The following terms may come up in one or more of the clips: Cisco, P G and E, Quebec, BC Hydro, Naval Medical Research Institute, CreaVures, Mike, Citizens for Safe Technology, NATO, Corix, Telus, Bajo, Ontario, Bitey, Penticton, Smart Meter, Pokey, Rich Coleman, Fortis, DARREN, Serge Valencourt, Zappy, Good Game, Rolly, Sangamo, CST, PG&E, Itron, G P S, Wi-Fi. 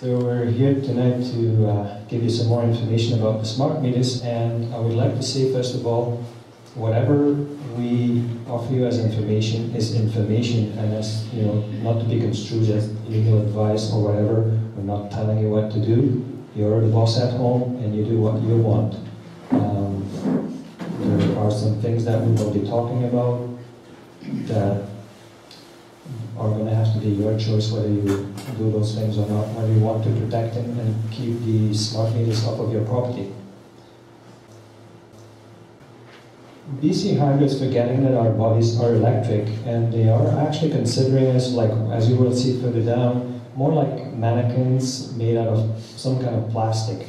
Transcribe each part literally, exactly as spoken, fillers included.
So we're here tonight to uh, give you some more information about the smart meters, and I would like to say first of all, whatever we offer you as information is information, and as you know, not to be construed as legal advice or whatever. We're not telling you what to do. You're the boss at home, and you do what you want. Um, there are some things that we will be talking about that are going to have to be your choice whether you do those things or not, whether you want to protect them and keep the smart meters off of your property. B C Hydro is forgetting that our bodies are electric, and they are actually considering us, like, as you will see further down, more like mannequins made out of some kind of plastic.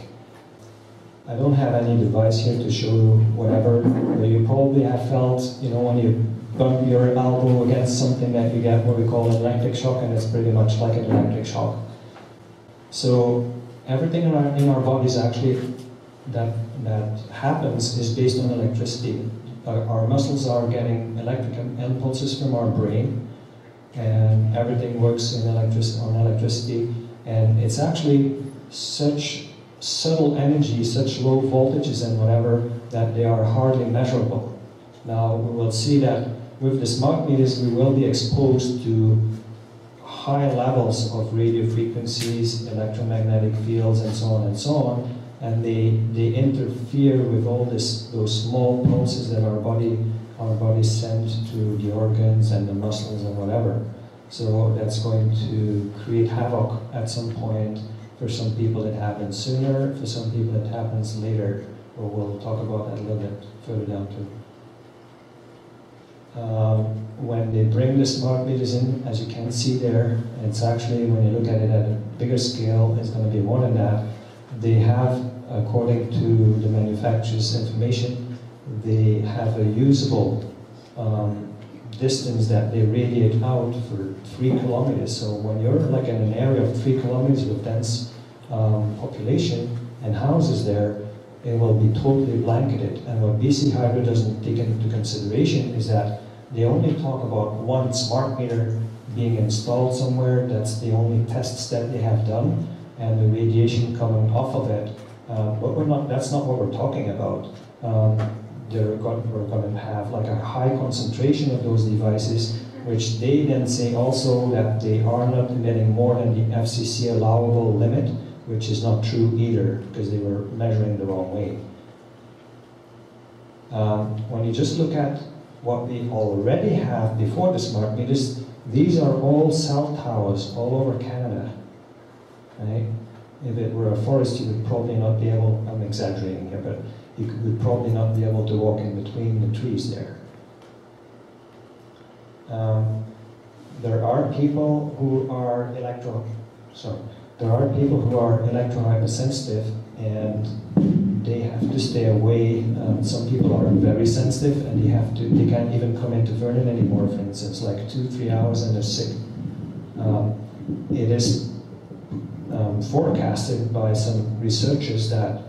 I don't have any device here to show you whatever, but you probably have felt, you know, when you bump your elbow against something that you get what we call an electric shock, and it's pretty much like an electric shock. So everything in our, in our bodies actually that, that happens is based on electricity. Our, our muscles are getting electric impulses from our brain, and everything works in electric, on electricity, and it's actually such subtle energy, such low voltages and whatever, that they are hardly measurable. Now we will see that with the smart meters, we will be exposed to high levels of radio frequencies, electromagnetic fields, and so on and so on, and they, they interfere with all this, those small pulses that our body, our body sends to the organs and the muscles and whatever. So that's going to create havoc at some point. For some people it happens sooner, for some people it happens later, but we'll talk about that a little bit further down too. Um, when they bring the smart meters in, as you can see there, it's actually, when you look at it at a bigger scale, it's going to be more than that. They have, according to the manufacturer's information, they have a usable um, distance that they radiate out for three kilometers. So when you're like in an area of three kilometers with dense um, population and houses there, it will be totally blanketed. And what B C Hydro doesn't take into consideration is that they only talk about one smart meter being installed somewhere. That's the only tests that they have done, and the radiation coming off of it. Uh, but we're not, that's not what we're talking about. Um, They're going, we're going to have like a high concentration of those devices, which they then say also that they are not emitting more than the F C C allowable limit, which is not true either, because they were measuring the wrong way. Um, when you just look at what we already have before the smart meters, these are all cell towers all over Canada. Right? If it were a forest, you would probably not be able, I'm exaggerating here, but you would probably not be able to walk in between the trees there. Um, there are people who are electro, sorry, there are people who are electro-hypersensitive, and they have to stay away. Um, some people are very sensitive, and they have to, they can't even come into Vernon anymore, for instance, like two, three hours and they're sick. Um, it is um, forecasted by some researchers that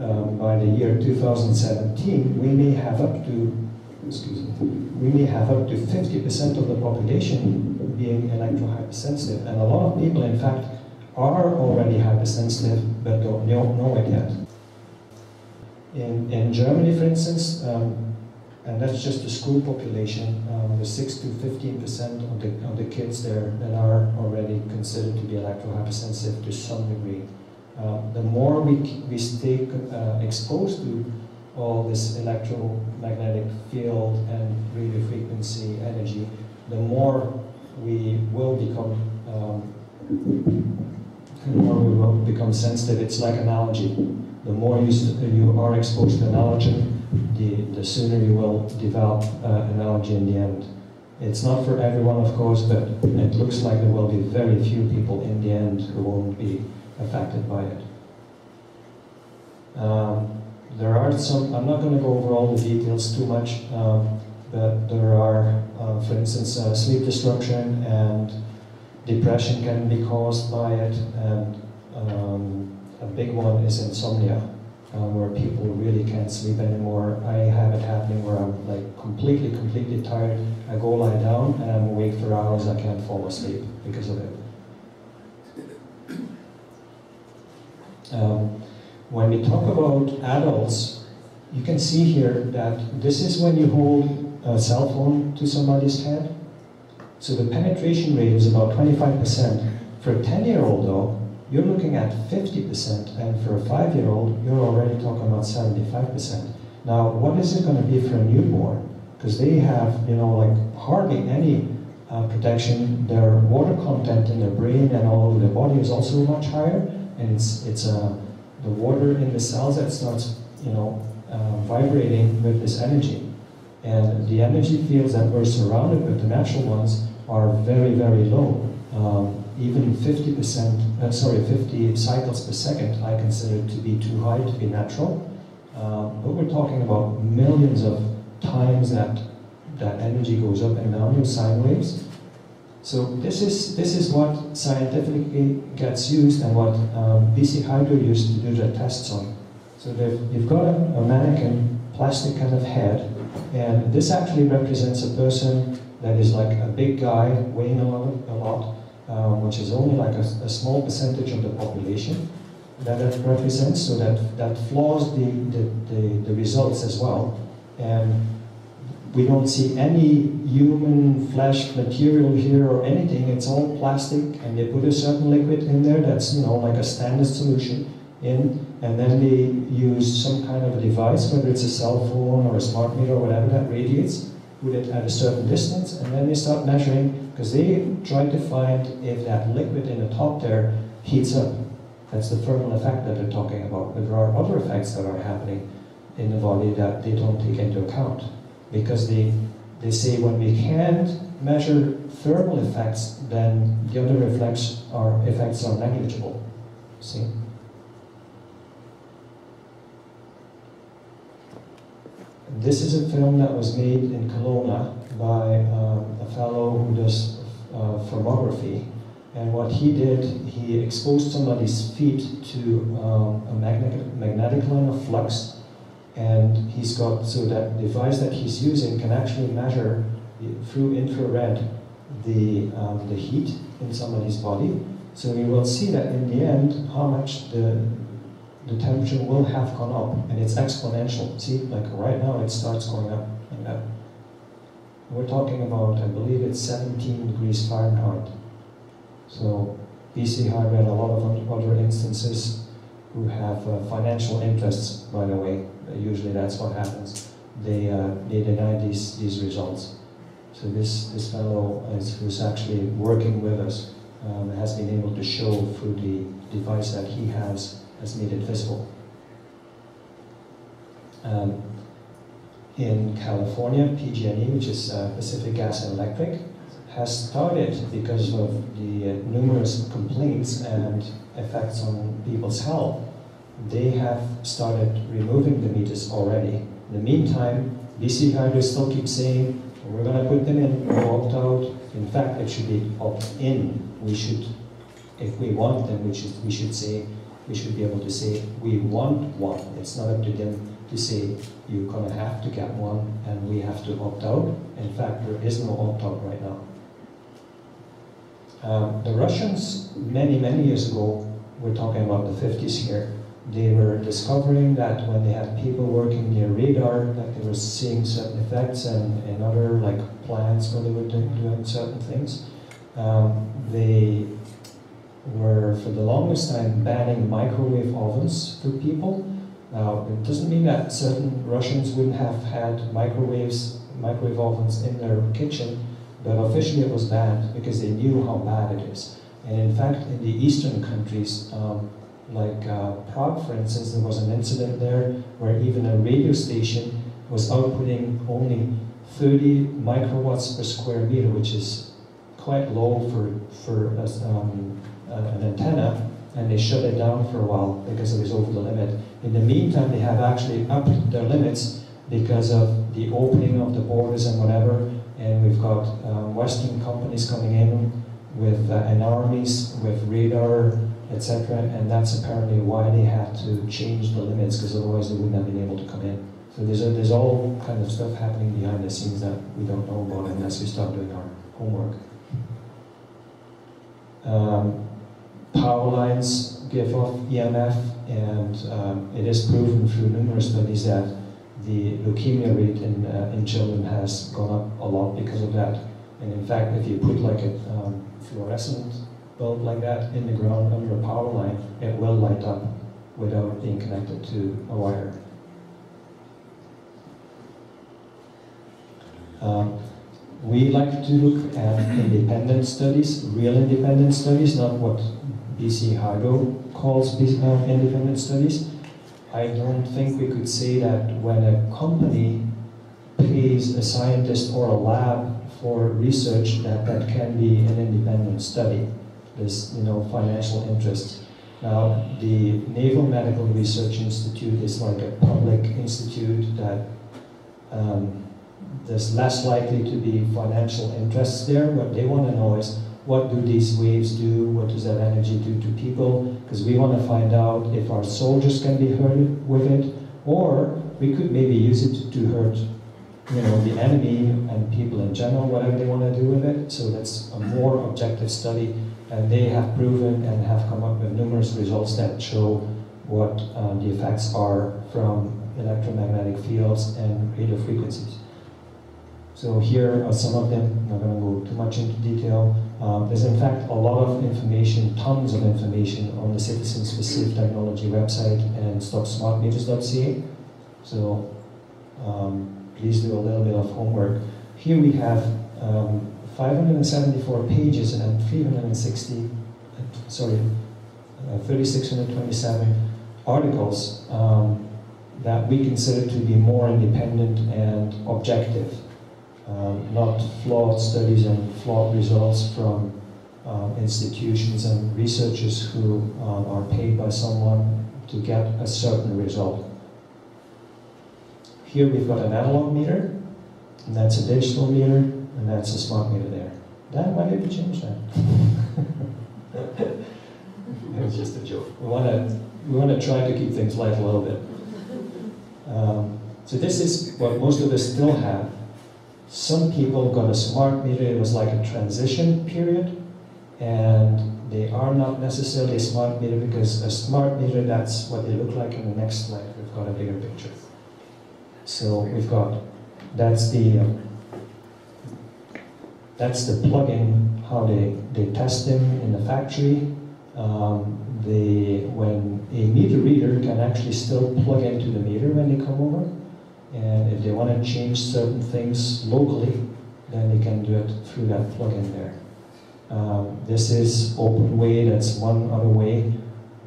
Um, by the year two thousand seventeen, we may have up to, excuse me, we may have up to fifty percent of the population being electro-hypersensitive, and a lot of people, in fact, are already hypersensitive but don't know, know it yet. In in Germany, for instance, um, and that's just the school population, um, the six to fifteen percent of the of the kids there that are already considered to be electro-hypersensitive to some degree. Uh, the more we, we stay uh, exposed to all this electromagnetic field and radio frequency energy, the more we will become um, the more we will become sensitive. It's like an allergy. The more you, you are exposed to an allergen, the, the sooner you will develop uh, an allergy in the end. It's not for everyone, of course, but it looks like there will be very few people in the end who won't be affected by it. Um, there are some, I'm not going to go over all the details too much, um, but there are, uh, for instance, uh, sleep disruption and depression can be caused by it, and um, a big one is insomnia, uh, where people really can't sleep anymore. I have it happening where I'm like completely, completely tired. I go lie down and I'm awake for hours. I can't fall asleep because of it. Um, when we talk about adults, you can see here that this is when you hold a cell phone to somebody's head. So the penetration rate is about twenty-five percent. For a ten-year-old though, you're looking at fifty percent, and for a five-year-old, you're already talking about seventy-five percent. Now, what is it going to be for a newborn? Because they have, you know, like hardly any uh, protection. Their water content in their brain and all over their body is also much higher, and it's it's uh, the water in the cells that starts, you know, uh, vibrating with this energy, and the energy fields that we're surrounded with, the natural ones, are very, very low. Um, Even fifty percent, uh, sorry, fifty cycles per second, I consider to be too high to be natural. Uh, but we're talking about millions of times that that energy goes up and down in sine waves. So this is this is what scientifically gets used, and what um, B C Hydro used to do their tests on. So you've got a, a mannequin, plastic kind of head, and this actually represents a person that is like a big guy weighing a lot. A lot Um, which is only like a, a small percentage of the population that it represents, so that, that flaws the, the, the, the results as well. And we don't see any human flesh material here or anything. It's all plastic, and they put a certain liquid in there that's, you know, like a standard solution in, and then they use some kind of a device, whether it's a cell phone or a smart meter or whatever, that radiates, put it at a certain distance, and then they start measuring, because they try to find if that liquid in the top there heats up. That's the thermal effect that they're talking about. But there are other effects that are happening in the body that they don't take into account, because they, they say when we can't measure thermal effects, then the other effects are, effects are negligible. See? This is a film that was made in Kelowna by um, a fellow who does uh, thermography, and what he did, he exposed somebody's feet to um, a magnetic, magnetic line of flux, and he's got, so that device that he's using can actually measure through infrared the, um, the heat in somebody's body. So you will see that in the end, how much the, the temperature will have gone up, and it's exponential. See, like right now it starts going up like that. We're talking about, I believe it's seventeen degrees Fahrenheit. So B C Hydro had a lot of other instances who have uh, financial interests, by the way. Uh, usually that's what happens. They, uh, they deny these, these results. So this, this fellow is, who's actually working with us um, has been able to show through the device that he has, has made it visible. Um, In California, P G and E, which is uh, Pacific Gas and Electric, has started, because of the uh, numerous complaints and effects on people's health, they have started removing the meters already. In the meantime, B C Hydro still keeps saying, we're going to put them in, or opt out. In fact, it should be opt-in. We should, if we want them, we should, we should say, we should be able to say, we want one. It's not up to them to say, you're going to have to get one, and we have to opt out. In fact, there is no opt-out right now. Um, the Russians, many, many years ago, we're talking about the fifties here, they were discovering that when they had people working near radar, that they were seeing certain effects, and, and other like plants where they were doing certain things. Um, they were, for the longest time, banning microwave ovens for people. Now, it doesn't mean that certain Russians wouldn't have had microwaves, microwave ovens in their kitchen, but officially it was banned because they knew how bad it is. And in fact, in the eastern countries, um, like uh, Prague, for instance, there was an incident there where even a radio station was outputting only thirty microwatts per square meter, which is quite low for, for a, um, an antenna. And they shut it down for a while because it was over the limit. In the meantime, they have actually upped their limits because of the opening of the borders and whatever, and we've got uh, Western companies coming in with uh, and armies, with radar, et cetera, and that's apparently why they had to change the limits, because otherwise they wouldn't have been able to come in. So there's, a, there's all kind of stuff happening behind the scenes that we don't know about unless we start doing our homework. Um, Power lines, give off E M F, and um, it is proven through numerous studies that the leukemia rate in, uh, in children has gone up a lot because of that. And in fact, if you put like a um, fluorescent bulb like that in the ground under a power line, it will light up without being connected to a wire. Um, we like to look at independent studies, real independent studies, not what B C Hydro calls independent studies. I don't think we could say that when a company pays a scientist or a lab for research that that can be an independent study. There's, you know, financial interest. Now, the Naval Medical Research Institute is like a public institute that um, there's less likely to be financial interests there. What they want to know is, what do these waves do? What does that energy do to people? Because we want to find out if our soldiers can be hurt with it, or we could maybe use it to hurt, you know, the enemy and people in general, whatever they want to do with it. So that's a more objective study. And they have proven and have come up with numerous results that show what um, the effects are from electromagnetic fields and radio frequencies. So here are some of them. I'm not going to go too much into detail. Um, there's in fact a lot of information, tons of information on the Citizens for Safe Technology website and stop smart meters dot c a. So um, please do a little bit of homework. Here we have um, five hundred seventy-four pages and three hundred sixty, sorry, uh, three thousand six hundred twenty-seven articles um, that we consider to be more independent and objective, um, not flawed studies and flawed results from um, institutions and researchers who um, are paid by someone to get a certain result. Here we've got an analog meter, and that's a digital meter. And that's a smart meter there. That might have to change that. It was just a joke. We want to we want to try to keep things light a little bit. Um, so this is what most of us still have. Some people got a smart meter. It was like a transition period, and they are not necessarily a smart meter because a smart meter, that's what they look like. In the next slide, we've got a bigger picture. So we've got that's the. Um, That's the plug-in, how they, they test them in the factory. Um, they, when a meter reader can actually still plug into the meter when they come over. And if they want to change certain things locally, then they can do it through that plug-in there. Um, this is open way, that's one other way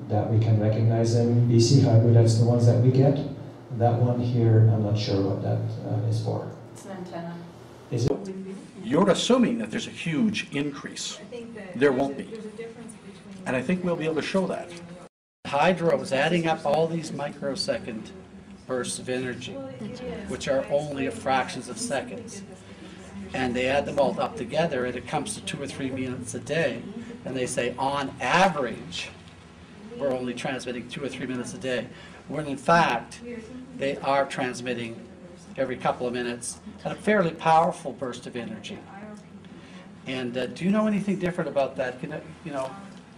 that we can recognize them. B C Hydro, that's the ones that we get. That one here, I'm not sure what that uh, is for. It's an antenna. Is it? You're assuming that there's a huge increase. I think that there won't be. And I think we'll be able to show that. Hydro is adding up all these microsecond bursts of energy, which are only at fractions of seconds. And they add them all up together, and it comes to two or three minutes a day. And they say, on average, we're only transmitting two or three minutes a day. When in fact, they are transmitting every couple of minutes, and a fairly powerful burst of energy. And uh, do you know anything different about that? Can I, you know?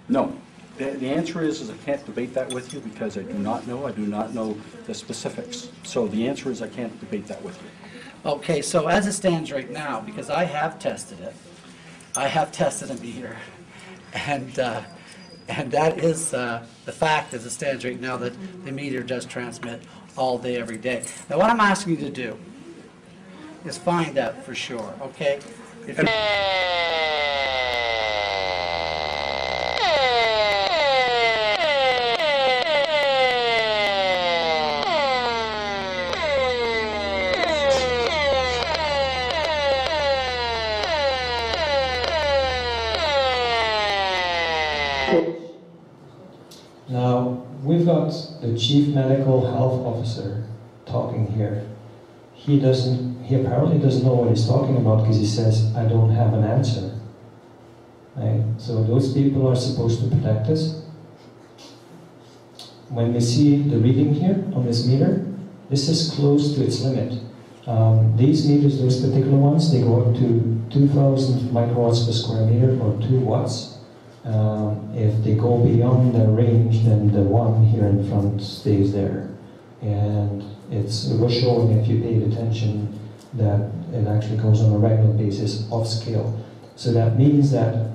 No. The, the answer is, is I can't debate that with you because I do not know. I do not know the specifics. So the answer is I can't debate that with you. Okay, so as it stands right now, because I have tested it, I have tested a meter, and uh, and that is uh, the fact as it stands right now that the meter does transmit all day, every day. Now, what I'm asking you to do is find out for sure, okay? If now, we've got the chief medical health officer talking here. He doesn't, he apparently doesn't know what he's talking about because he says, I don't have an answer. Right? So those people are supposed to protect us. When we see the reading here on this meter, this is close to its limit. Um, these meters, those particular ones, they go up to two thousand microwatts per square meter or two watts. Um, if they go beyond the range, then the one here in front stays there. And it's, it was showing, if you paid attention, that it actually goes on a regular basis off scale. So that means that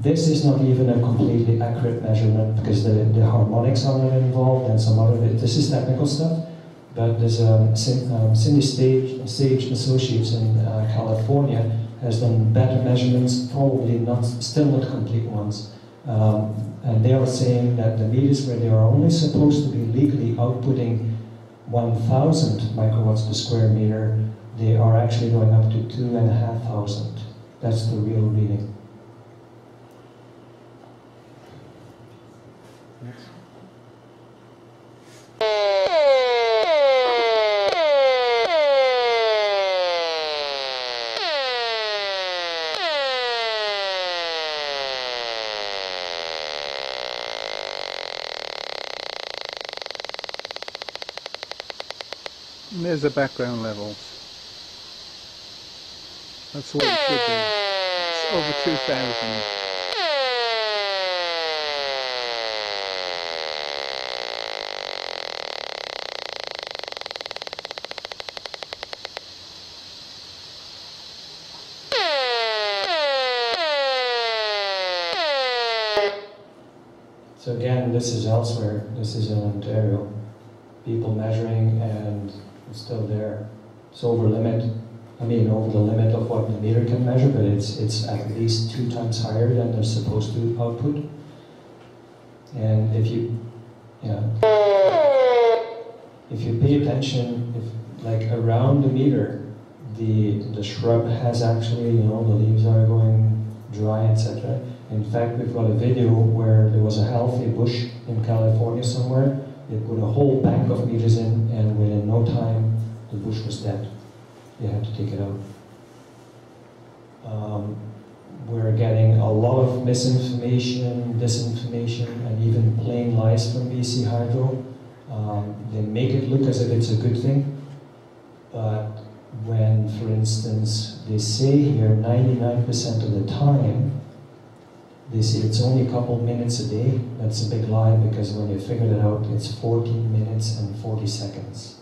this is not even a completely accurate measurement, because the, the harmonics are involved and some other, this is technical stuff. But there's um, Cindy Stage, Sage Associates in uh, California has done better measurements, probably not, still not complete ones. Um, and they are saying that the meters where they are only supposed to be legally outputting one thousand microwatts per square meter, they are actually going up to two and a half thousand. That's the real reading. Next. And there's the background levels. That's what it should be. It's over two thousand. So again, this is elsewhere. This is in Ontario. People measuring and it's still there. It's over limit. I mean, over the limit of what the meter can measure, but it's it's at least two times higher than they're supposed to output. And if you, yeah, if you pay attention, if like around the meter, the the shrub has actually, you know, the leaves are going dry, et cetera. In fact, we've got a video where there was a healthy bush in California somewhere. They put a whole bank of meters in, and within no time, the bush was dead. They had to take it out. Um, we're getting a lot of misinformation, disinformation, and even plain lies from B C Hydro. Um, they make it look as if it's a good thing, but when, for instance, they say here ninety-nine percent of the time, they say it's only a couple minutes a day. That's a big lie, because when you figure it out, it's fourteen minutes and forty seconds.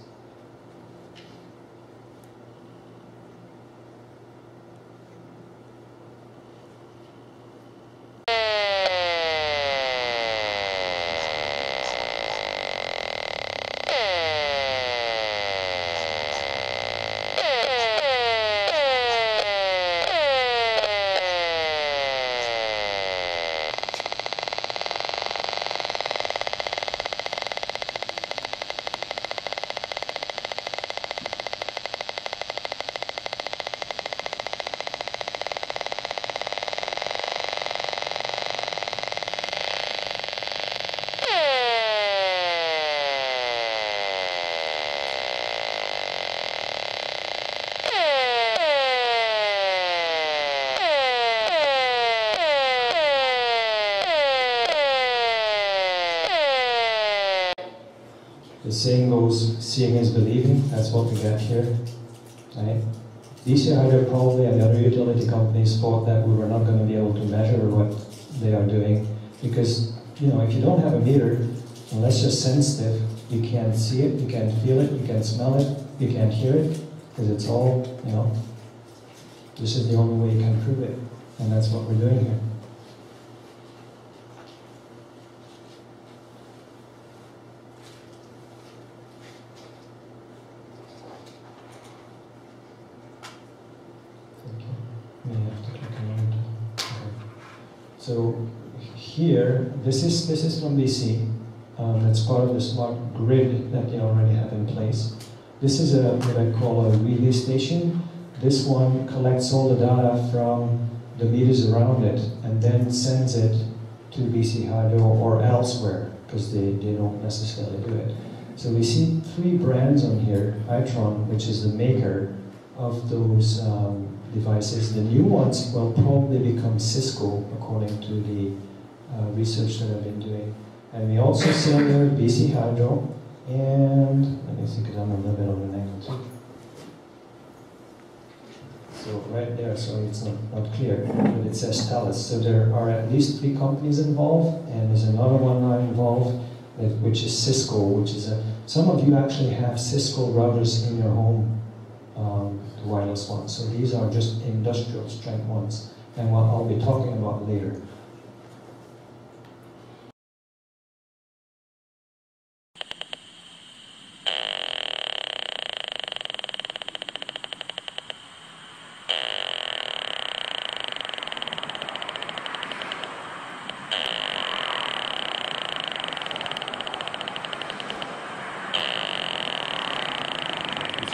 The saying goes, seeing is believing. That's what we get here, right? B C Hydro probably and other utility companies thought that we were not going to be able to measure what they are doing, because, you know, if you don't have a meter, unless you're sensitive, you can't see it, you can't feel it, you can't smell it, you can't hear it, because it's all, you know, this is the only way you can prove it, and that's what we're doing here. So here, this is this is from B C. Um, it's part of the smart grid that they already have in place. This is a, what I call a relay station. This one collects all the data from the meters around it and then sends it to B C Hydro or elsewhere, because they, they don't necessarily do it. So we see three brands on here. Itron, which is the maker of those um, devices. The new ones will probably become Cisco, according to the uh, research that I've been doing. And we also see on there B C Hydro, and let me think it down a little bit on the next one. So So right there, sorry, it's not, not clear, but it says Telus. So there are at least three companies involved, and there's another one now involved, which is Cisco, which is a, some of you actually have Cisco routers in your home, um, the wireless ones. So these are just industrial strength ones, and what I'll be talking about later.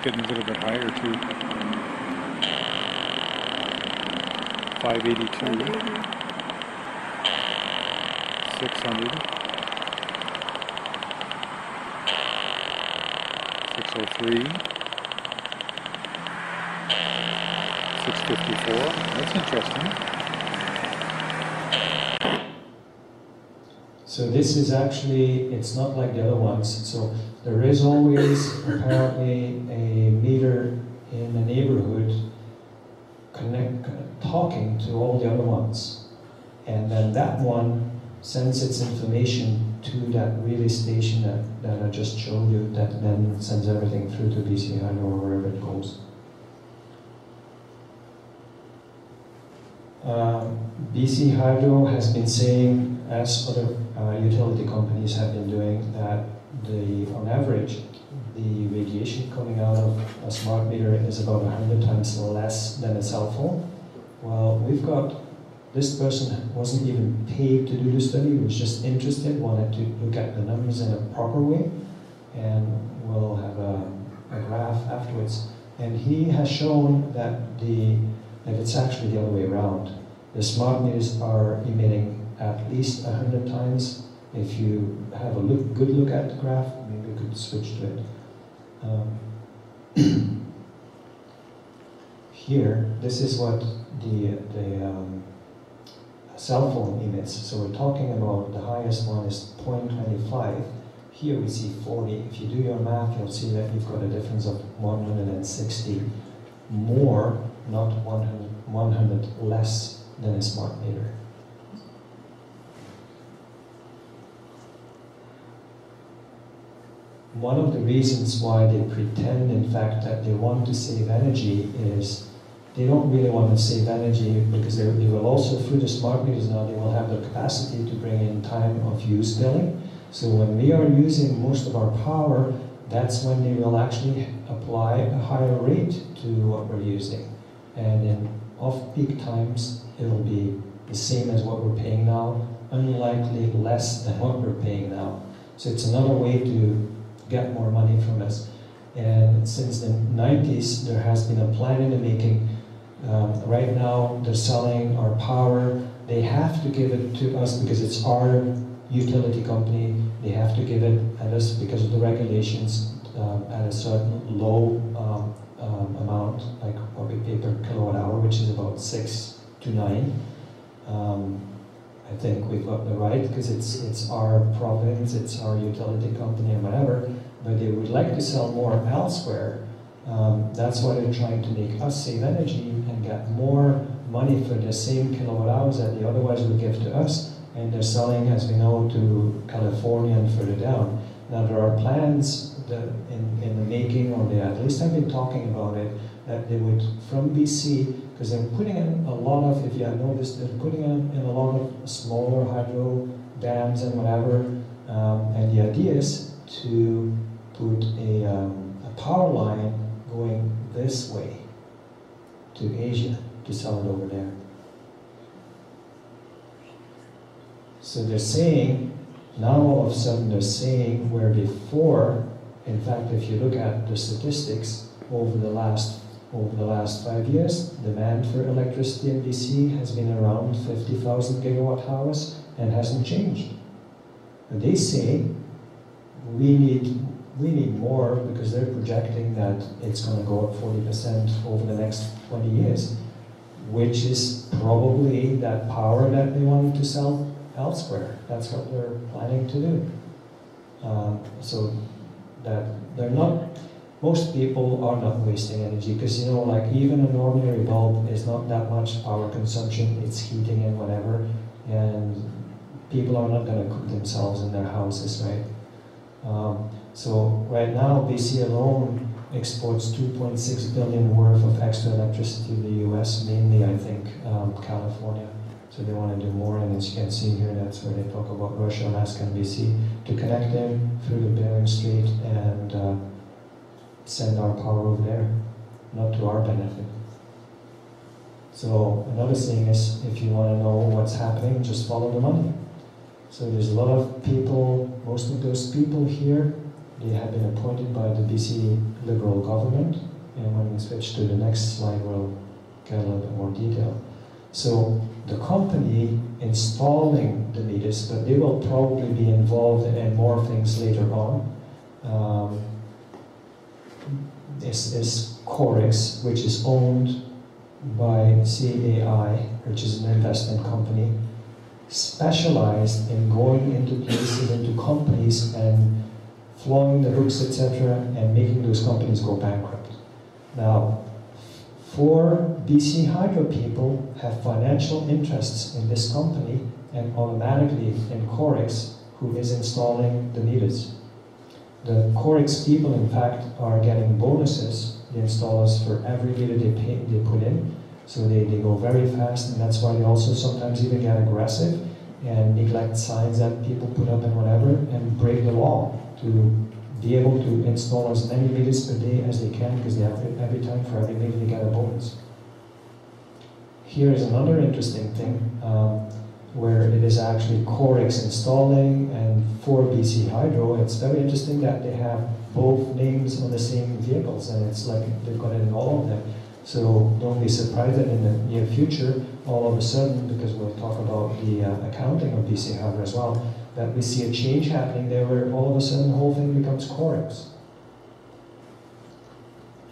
Getting a little bit higher too. five eighty-two. six hundred. six oh three. six fifty-four. That's interesting. So this is actually, it's not like the other ones. So there is always apparently a meter in the neighborhood connect, talking to all the other ones. And then that one sends its information to that relay station that, that I just showed you, that then sends everything through to B C Hydro or wherever it goes. Uh, B C Hydro has been saying, as other uh, utility companies have been doing, that The, on average, the radiation coming out of a smart meter is about one hundred times less than a cell phone. Well, we've got, this person wasn't even paid to do the study, was just interested, wanted to look at the numbers in a proper way, and we'll have a, a graph afterwards. And he has shown that, the, that it's actually the other way around. The smart meters are emitting at least one hundred times. If you have a look, good look at the graph, maybe you could switch to it. Um, here, this is what the, the um, cell phone emits. So we're talking about the highest one is zero point two five. Here we see forty. If you do your math, you'll see that you've got a difference of one hundred sixty more, not one hundred, one hundred less than a smart meter. One of the reasons why they pretend, in fact, that they want to save energy is they don't really want to save energy because they, they will also, through the smart meters now, they will have the capacity to bring in time of use billing. So when we are using most of our power, that's when they will actually apply a higher rate to what we're using. And in off-peak times, it'll be the same as what we're paying now, unlikely less than what we're paying now. So it's another way to get more money from us. And since the nineties, there has been a plan in the making. Um, right now, they're selling our power. They have to give it to us because it's our utility company. They have to give it at us because of the regulations um, at a certain low um, um, amount, like what we pay per kilowatt hour, which is about six to nine. Um, I think we've got the right, because it's, it's our province, it's our utility company and whatever, but they would like to sell more elsewhere. Um, that's why they're trying to make us save energy and get more money for the same kilowatt hours that they otherwise would give to us, and they're selling, as we know, to California and further down. Now there are plans that in, in the making, or they at least have been talking about it, that they would, from B C, because they're putting in a lot of, if you have noticed, they're putting in, in a lot of smaller hydro dams and whatever, um, and the idea is to put a, um, a power line going this way to Asia to sell it over there. So they're saying, now all of a sudden they're saying where before, in fact if you look at the statistics over the last Over the last five years, demand for electricity in B C has been around fifty thousand gigawatt hours and hasn't changed. And they say we need, we need more because they're projecting that it's going to go up forty percent over the next twenty years, which is probably that power that they want to sell elsewhere. That's what they're planning to do. Um, so that they're not. most people are not wasting energy, because you know, like even an ordinary bulb is not that much power consumption, it's heating and whatever, and people are not going to cook themselves in their houses, right? Um, so right now, B C alone exports two point six billion worth of extra electricity to the U S, mainly, I think, um, California. So they want to do more, and as you can see here, that's where they talk about Russia, Alaska, and B C, to connect them through the Bering Strait and uh, send our power over there, not to our benefit. So another thing is, if you want to know what's happening, just follow the money. So there's a lot of people, most of those people here, they have been appointed by the B C Liberal government, and when we switch to the next slide, we'll get a little bit more detail. So the company installing the meters, but they will probably be involved in more things later on, um, this is Corix, which is owned by C A I, which is an investment company, specialized in going into places, into companies, and flowing the hooks, et cetera, and making those companies go bankrupt. Now, four B C Hydro people have financial interests in this company and automatically in Corix, who is installing the meters. The Corix people, in fact, are getting bonuses, the installers, for every meter they pay, they put in. So they, they go very fast, and that's why they also sometimes even get aggressive and neglect signs that people put up and whatever, and break the law to be able to install as many meters per day as they can, because they have every time for every meter they get a bonus. Here is another interesting thing, um, where it is actually Corix installing and for B C Hydro. It's very interesting that they have both names on the same vehicles, and it's like they've got it in all of them. So don't be surprised that in the near future, all of a sudden, because we'll talk about the uh, accounting of B C Hydro as well, that we see a change happening there where all of a sudden the whole thing becomes Corix.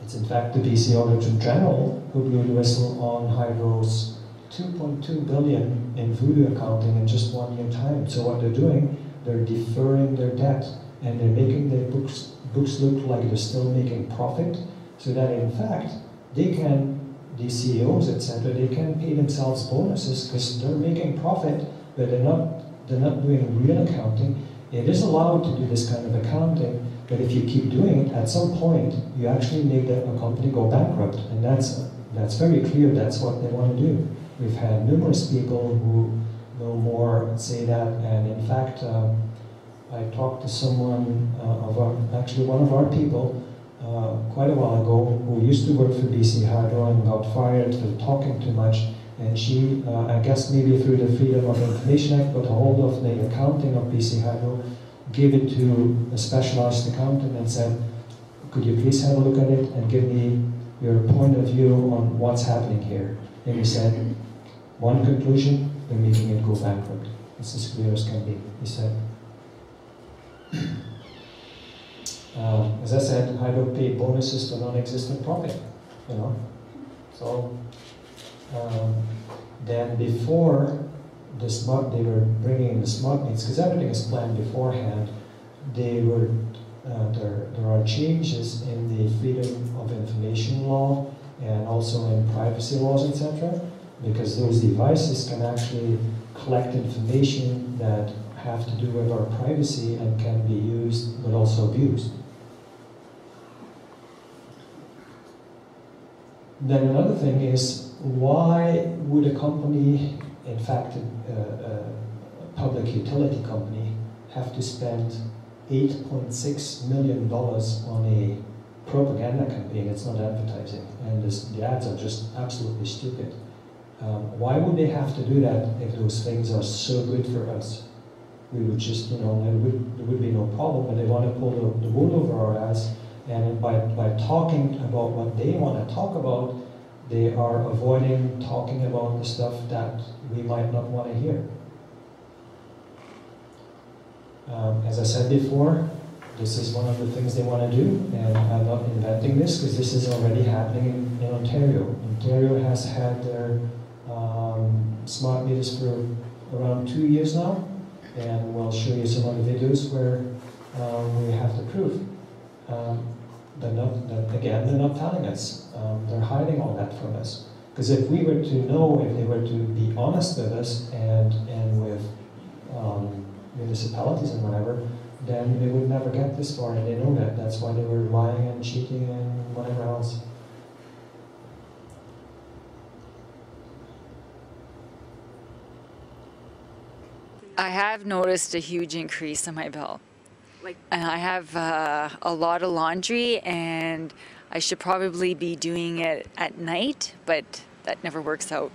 It's in fact the B C Auditor General who blew the whistle on Hydro's two point two billion in voodoo accounting in just one year time. So what they're doing, they're deferring their debt, and they're making their books, books look like they're still making profit, so that in fact, they can, the C E Os, et cetera, they can pay themselves bonuses because they're making profit, but they're not They're not doing real accounting. It is allowed to do this kind of accounting, but if you keep doing it, at some point, you actually make that a company go bankrupt, and that's that's very clear. That's what they want to do. We've had numerous people who know more say that, and in fact, um, I talked to someone uh, of our, actually one of our people uh, quite a while ago who used to work for B C Hydro and got fired for talking too much. And she, uh, I guess maybe through the Freedom of Information Act, got a hold of the accounting of B C Hydro, gave it to a specialized accountant and said, could you please have a look at it and give me your point of view on what's happening here? And he said, one conclusion, they're making it go bankrupt. It's as clear as can be, he said. Uh, as I said, Hydro paid bonuses to non-existent profit, you know, so. Um, then before the smart, they were bringing in the smart needs, because everything is planned beforehand. They were uh, there. There are changes in the freedom of information law and also in privacy laws, et cetera. Because those devices can actually collect information that have to do with our privacy and can be used, but also abused. Then another thing is, why would a company, in fact a, a, a public utility company, have to spend eight point six million dollars on a propaganda campaign? It's not advertising, and this, the ads are just absolutely stupid. Um, why would they have to do that if those things are so good for us? We would just, you know, there would, there would be no problem, but they want to pull the, the wool over our ass, and by, by talking about what they want to talk about, they are avoiding talking about the stuff that we might not want to hear. Um, as I said before, this is one of the things they want to do, and I'm not inventing this because this is already happening in, in Ontario. Ontario has had their um, smart meters for around two years now, and we'll show you some other videos where um, we have the proof. Um, They're not, they're, again, they're not telling us. Um, they're hiding all that from us. Because if we were to know, if they were to be honest with us and, and with um, municipalities and whatever, then they would never get this far, and they know that. That's why they were lying and cheating and whatever else. I have noticed a huge increase in my bill. Like, and I have uh, a lot of laundry, and I should probably be doing it at night, but that never works out.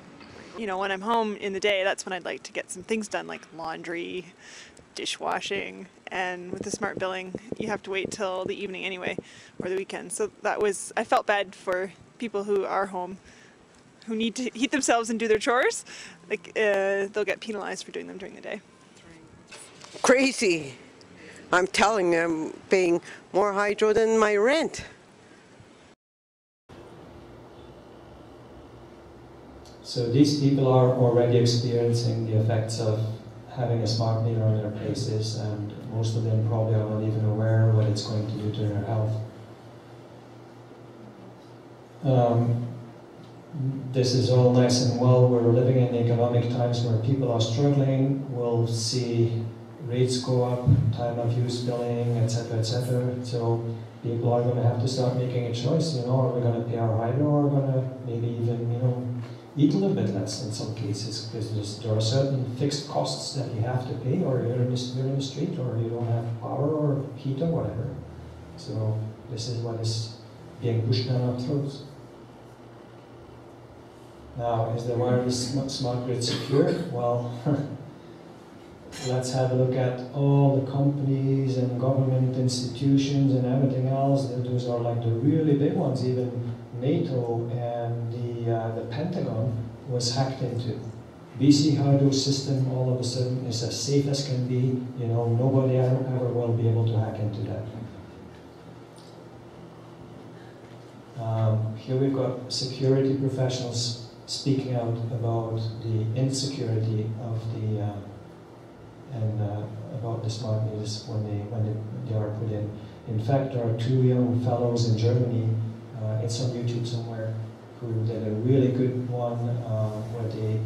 You know, when I'm home in the day, that's when I'd like to get some things done, like laundry, dishwashing, and with the smart billing, you have to wait till the evening anyway, or the weekend. So that was, I felt bad for people who are home, who need to heat themselves and do their chores. Like, uh, they'll get penalized for doing them during the day. Crazy. I'm telling you, I'm paying more hydro than my rent. So these people are already experiencing the effects of having a smart meter on their places, and most of them probably are not even aware what it's going to do to their health. Um, This is all nice and well. We're living in economic times where people are struggling. We'll see rates go up, time of use billing, et cetera, et cetera. So people are going to have to start making a choice. You know, are we going to pay our hydro, or are we going to maybe even, you know, eat a little bit less in some cases, because there are certain fixed costs that you have to pay, or you're in the, you're in the street, or you don't have power or heat or whatever. So this is what is being pushed down our throats. Now, is the wireless smart grid secure? Well, let's have a look at all the companies and government institutions and everything else. Those are like the really big ones. Even NATO and the, uh, the Pentagon was hacked into. B C Hydro system all of a sudden is as safe as can be. You know, nobody ever, ever will be able to hack into that. Um, here we've got security professionals speaking out about the insecurity of the uh, and uh, about the smart meters when they when they, they are put in. In fact, there are two young fellows in Germany. Uh, it's on YouTube somewhere. Who did a really good one uh, where they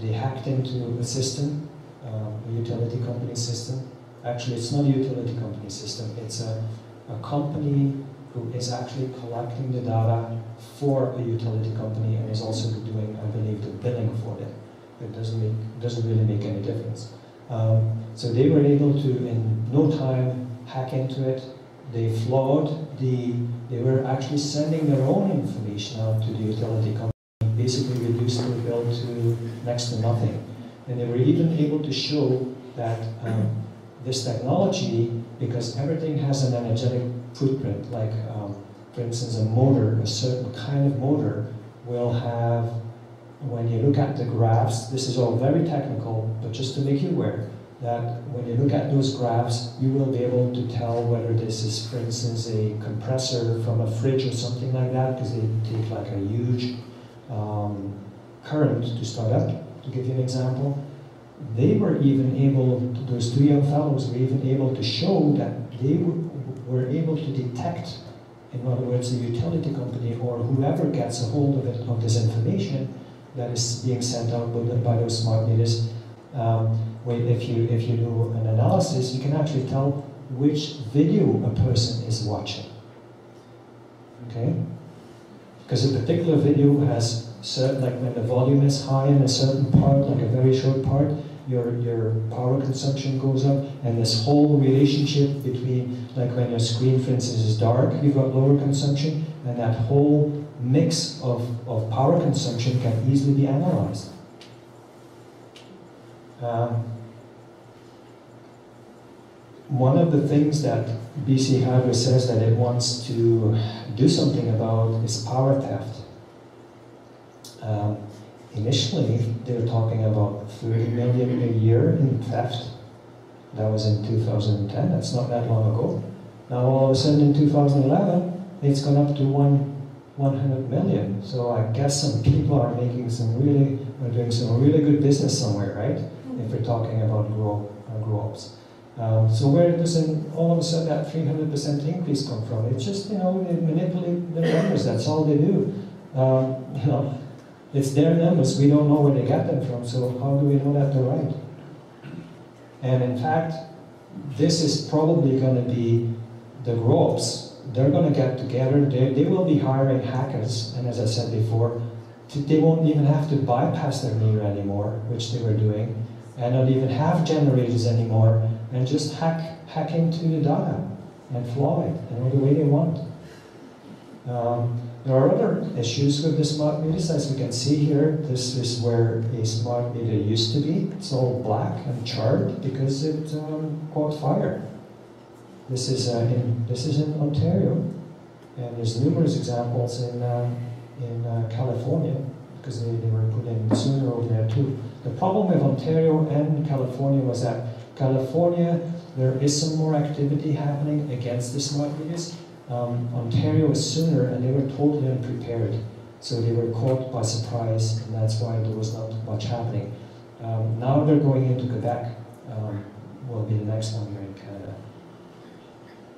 they hacked into a system, um, a utility company system. Actually, it's not a utility company system. It's a a company who is actually collecting the data for a utility company and is also doing, I believe, the billing for them. It doesn't make, doesn't really make any difference. Um, so they were able to, in no time, hack into it. They flawed the, they were actually sending their own information out to the utility company, basically reduced their bill to next to nothing. And they were even able to show that um, this technology, because everything has an energetic footprint, like um, for instance a motor, a certain kind of motor will have, when you look at the graphs, this is all very technical, but just to make you aware that when you look at those graphs, you will be able to tell whether this is, for instance, a compressor from a fridge or something like that, because they take like a huge um, current to start up, to give you an example. They were even able, those two young fellows were even able to show that they would were able to detect, in other words, the utility company or whoever gets a hold of it, of this information that is being sent out by those smart meters. Um, if you if you do an analysis, you can actually tell which video a person is watching. Okay, because a particular video has certain, like when the volume is high in a certain part, like a very short part, Your, your power consumption goes up, and this whole relationship between, like when your screen, for instance, is dark, you've got lower consumption, and that whole mix of, of power consumption can easily be analyzed. Um, one of the things that B C Hydro says that it wants to do something about is power theft. Um, Initially, they were talking about thirty million a year in theft. That was in two thousand ten, that's not that long ago. Now all of a sudden in two thousand eleven, it's gone up to one hundred million. So I guess some people are making some really, are doing some really good business somewhere, right? If we're talking about grow, uh, grow-ups. Um, so where does an, all of a sudden that three hundred percent increase come from? It's just, you know, they manipulate the numbers, that's all they do. Um, you know, it's their numbers, we don't know where they got them from, so how do we know that they're right? And in fact, this is probably going to be the ropes. They're going to get together, they, they will be hiring hackers, and as I said before, they won't even have to bypass their meter anymore, which they were doing, and not even have generators anymore, and just hack, hack into the data and flaw it, you know, the way they want. Um, there are other issues with the smart meters, as we can see here. This is where a smart meter used to be. It's all black and charred because it um, caught fire. This is, uh, in, this is in Ontario, and there's numerous examples in, uh, in uh, California, because they, they were putting sooner over there too. The problem with Ontario and California was that California, there is some more activity happening against the smart meters. Um, Ontario was sooner, and they were totally unprepared. So they were caught by surprise, and that's why there was not much happening. Um, now they're going into Quebec, um, will be the next one here in Canada.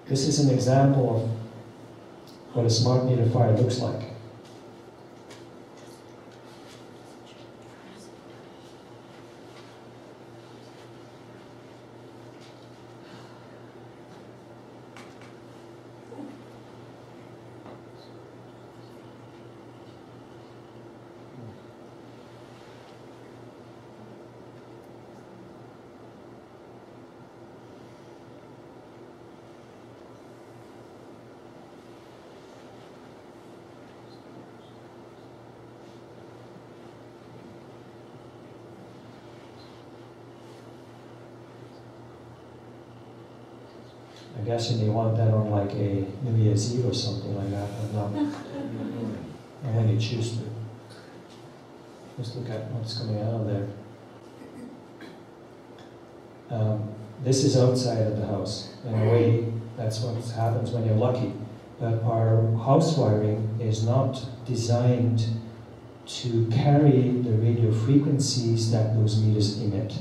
This is an example of what a smart meter fire looks like. I guess you may want that on like a New Year's Eve or something like that, but not when you choose to. Just look at what's coming out of there. Um, this is outside of the house. In a way, that's what happens when you're lucky. But our house wiring is not designed to carry the radio frequencies that those meters emit.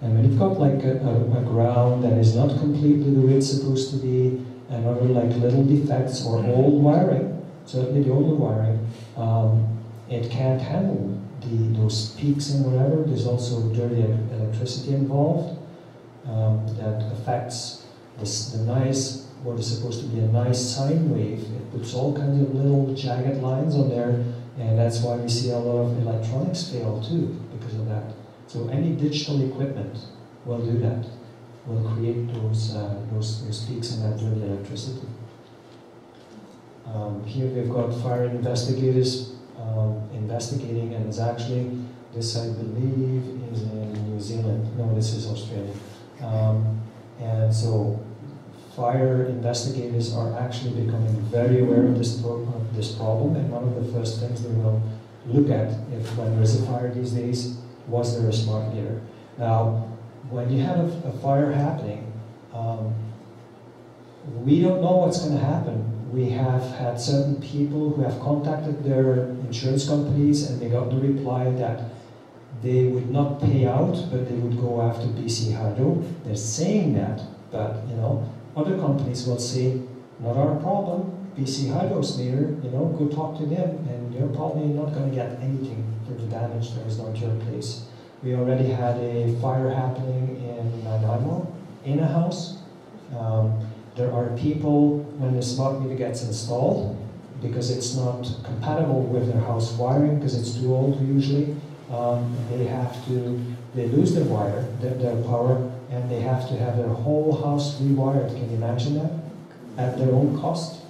And when you've got like a, a, a ground that is not completely the way it's supposed to be, and other like little defects or old wiring, certainly the older wiring, um, it can't handle the, those peaks and whatever. There's also dirty electricity involved um, that affects the, the nice, what is supposed to be a nice sine wave. It puts all kinds of little jagged lines on there, and that's why we see a lot of electronics fail too, because of that. So any digital equipment will do that, will create those, uh, those, those peaks in that dirty electricity. Um, here we've got fire investigators um, investigating, and it's actually, this I believe is in New Zealand. No, this is Australia. Um, and so fire investigators are actually becoming very aware of this, pro of this problem, and one of the first things they will look at if when there's a fire these days, was there a smart meter? Now, when you have a, a fire happening, um, we don't know what's going to happen. We have had certain people who have contacted their insurance companies, and they got the reply that they would not pay out, but they would go after B C Hydro. They're saying that, but you know, other companies will say, not our problem, B C Hydro's meter, you know, go talk to them, and you're probably not going to get anything for the damage that is done to your place. We already had a fire happening in Nanaimo, in a house. Um, there are people, when the smart meter gets installed, because it's not compatible with their house wiring, because it's too old usually, um, they have to, they lose their wire, their, their power, and they have to have their whole house rewired. Can you imagine that? At their own cost.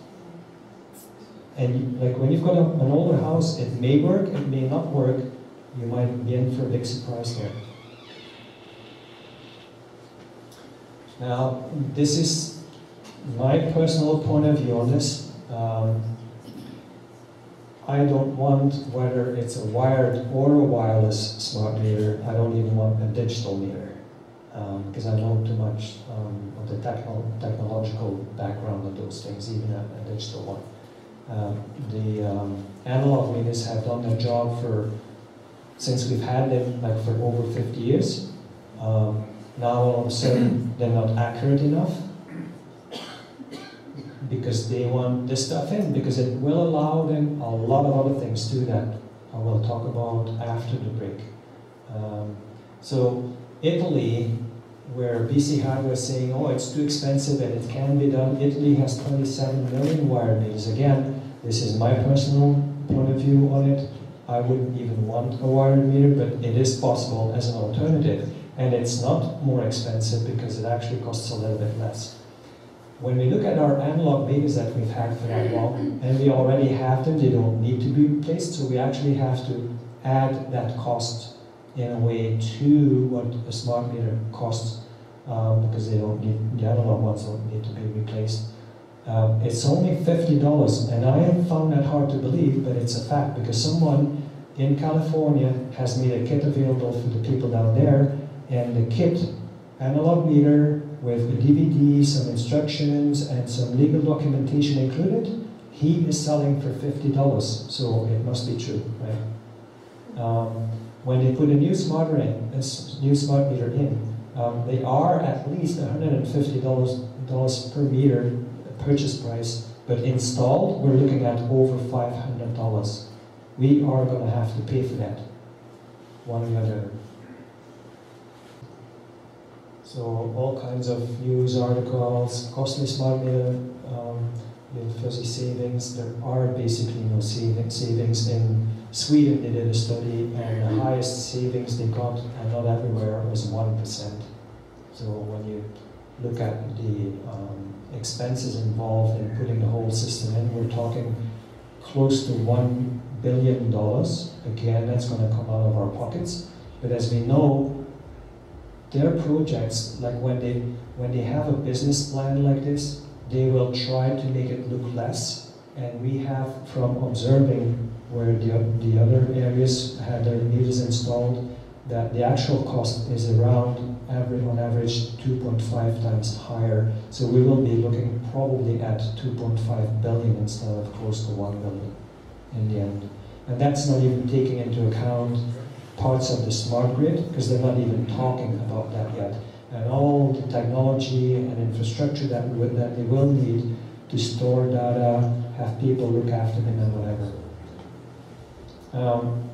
And like when you've got a, an older house, it may work, it may not work. You might be in for a big surprise there. Now, this is my personal point of view on this. Um, I don't want, whether it's a wired or a wireless smart meter, I don't even want a digital meter, because um, I know too much um, of the techno technological background of those things, even a, a digital one. Um, the um, analog meters have done their job for, since we've had them, like for over fifty years. Um, now all of a sudden they're not accurate enough because they want this stuff in, because it will allow them a lot of other things too that I will talk about after the break. Um, so Italy, where B C Hydro is saying, oh, it's too expensive and it can be done, Italy has twenty-seven million wire meters. Again, this is my personal point of view on it. I wouldn't even want a wire meter, but it is possible as an alternative. And it's not more expensive because it actually costs a little bit less. When we look at our analog meters that we've had for that long, and we already have them, they don't need to be replaced, so we actually have to add that cost in a way to what a smart meter costs, um, because they don't need, the analog ones don't need to be replaced. Um, it's only fifty dollars, and I have found that hard to believe, but it's a fact, because someone in California has made a kit available for the people down there, and the kit, analog meter with a D V D, some instructions, and some legal documentation included, he is selling for fifty dollars, so it must be true, right? Um, when they put a new smart, in, a new smart meter in, um, they are at least one hundred fifty dollars per meter purchase price, but installed, we're looking at over five hundred dollars. We are going to have to pay for that, one or the other. So all kinds of news articles, costly smart meter, um, fuzzy savings. There are basically no savings. In Sweden, they did a study, and the highest savings they got, and not everywhere, was one percent. So when you look at the um, expenses involved in putting the whole system in, we're talking close to one billion dollars. Again, that's going to come out of our pockets. But as we know, their projects, like when they when they have a business plan like this, they will try to make it look less. And we have, from observing where the, the other areas had their meters installed, that the actual cost is around, average, on average, two point five times higher. So we will be looking probably at two point five billion instead of close to one billion in the end. And that's not even taking into account parts of the smart grid, because they're not even talking about that yet. And all the technology and infrastructure that, we, that they will need to store data, have people look after them and whatever. Um,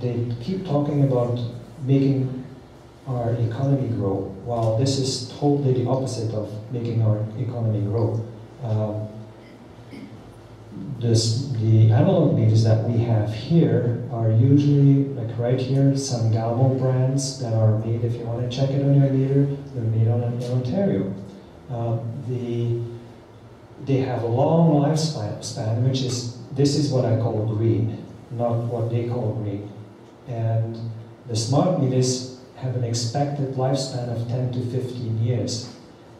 they keep talking about making our economy grow. Well, this is totally the opposite of making our economy grow. Um, This, the analog meters that we have here are usually, like right here, some Sangamo brands that are made, if you want to check it on your meter, they're made on, in Ontario. Uh, the, they have a long lifespan, span, which is, this is what I call green, not what they call green. And the smart meters have an expected lifespan of ten to fifteen years.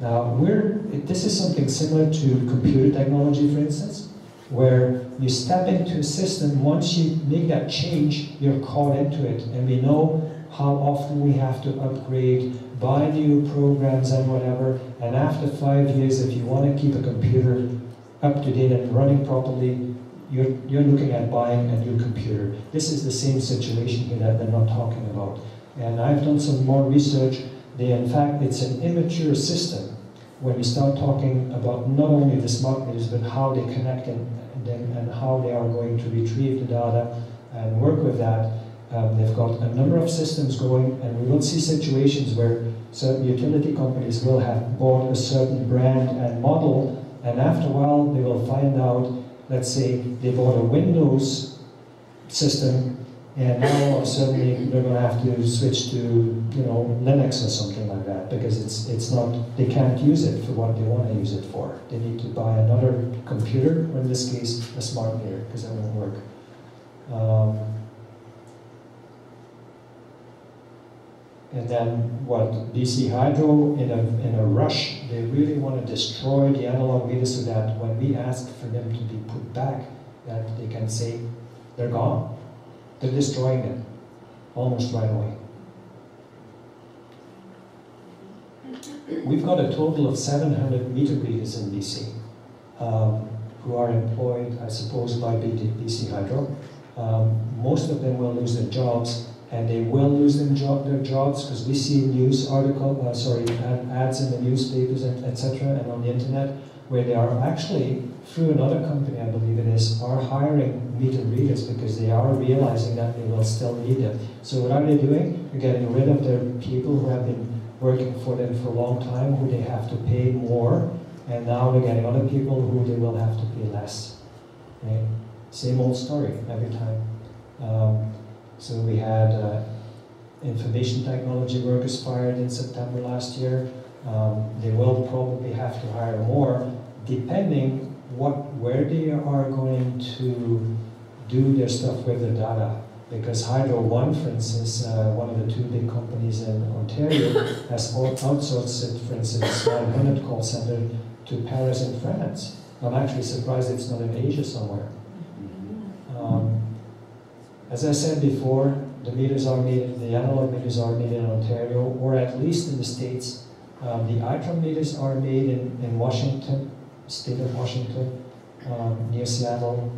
Now, we're, this is something similar to computer technology, for instance, where you step into a system, once you make that change, you're caught into it. And we know how often we have to upgrade, buy new programs and whatever. And after five years, if you want to keep a computer up to date and running properly, you're, you're looking at buying a new computer. This is the same situation here that they're not talking about. And I've done some more research. They, in fact, it's an immature system when we start talking about not only the smart meters, but how they connect them and how they are going to retrieve the data and work with that. Um, they've got a number of systems going, and we will see situations where certain utility companies will have bought a certain brand and model, and after a while they will find out, let's say they bought a Windows system, and now suddenly they're going to have to switch to, you know, Linux or something like that, because it's it's not, they can't use it for what they want to use it for. They need to buy another computer, or in this case, a smart meter, because that won't work. Um, and then what B C Hydro, in a in a rush, they really want to destroy the analog meters so that when we ask for them to be put back, that they can say they're gone. They're destroying it almost right away. We've got a total of seven hundred meter readers in B C um, who are employed, I suppose, by B C Hydro. Um, most of them will lose their jobs, and they will lose them job, their jobs, because we see news article, uh, sorry, ads in the newspapers, et cetera, and on the internet, where they are actually, through another company, I believe it is, are hiring meter readers because they are realizing that they will still need it. So what are they doing? They're getting rid of their people who have been working for them for a long time, who they have to pay more, and now they're getting other people who they will have to pay less. Right? Same old story every time. Um, so we had uh, information technology workers fired in September last year. Um, they will probably have to hire more, depending what where they are going to do their stuff with the data. Because Hydro One, for instance, uh, one of the two big companies in Ontario, has outsourced it, for instance, nine hundred call center to Paris and France. I'm actually surprised it's not in Asia somewhere. Um, as I said before, the meters are needed, the analog meters are needed in Ontario, or at least in the States. Um, the Itron meters are made in, in Washington, state of Washington, um, near Seattle,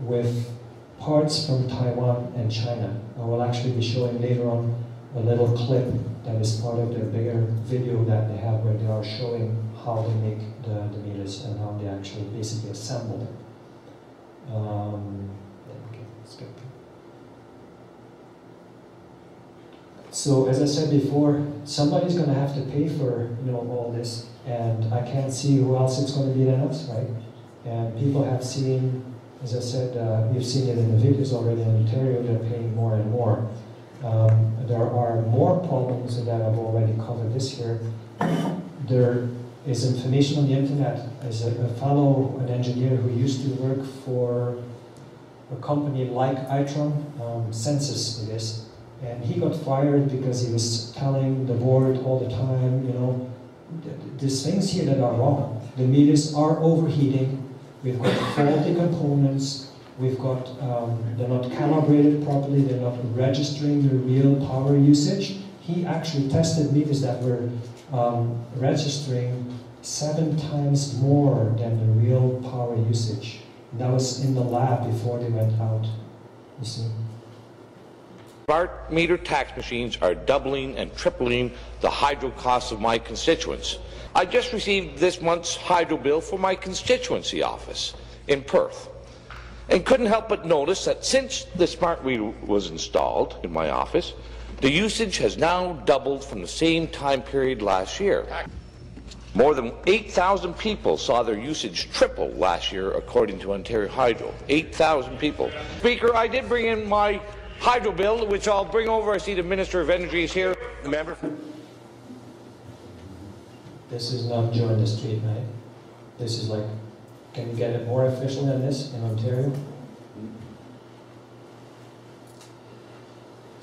with parts from Taiwan and China. I will actually be showing later on a little clip that is part of their bigger video that they have, where they are showing how they make the, the meters and how they actually basically assemble them. Um, okay, skip. So as I said before, somebody's going to have to pay for, you know, all this, and I can't see who else it's going to be than us, right? And people have seen, as I said, uh, we've seen it in the videos already in Ontario, they're paying more and more. Um, there are more problems that I've already covered this year. There is information on the internet. As a, a fellow, an engineer who used to work for a company like Itron, um, Census it is, and he got fired because he was telling the board all the time, you know, there's things here that are wrong. The meters are overheating, we've got faulty components, we've got, um, they're not calibrated properly, they're not registering the real power usage. He actually tested meters that were um, registering seven times more than the real power usage. And that was in the lab before they went out, you see. Smart meter tax machines are doubling and tripling the hydro costs of my constituents. I just received this month's hydro bill for my constituency office in Perth and couldn't help but notice that since the smart meter was installed in my office, the usage has now doubled from the same time period last year. More than eight thousand people saw their usage triple last year according to Ontario Hydro. eight thousand people. Speaker, I did bring in my hydro bill, which I'll bring over. I see the Minister of Energy is here. The member. This is not join the street night. This is like, can you get it more efficient than this in Ontario?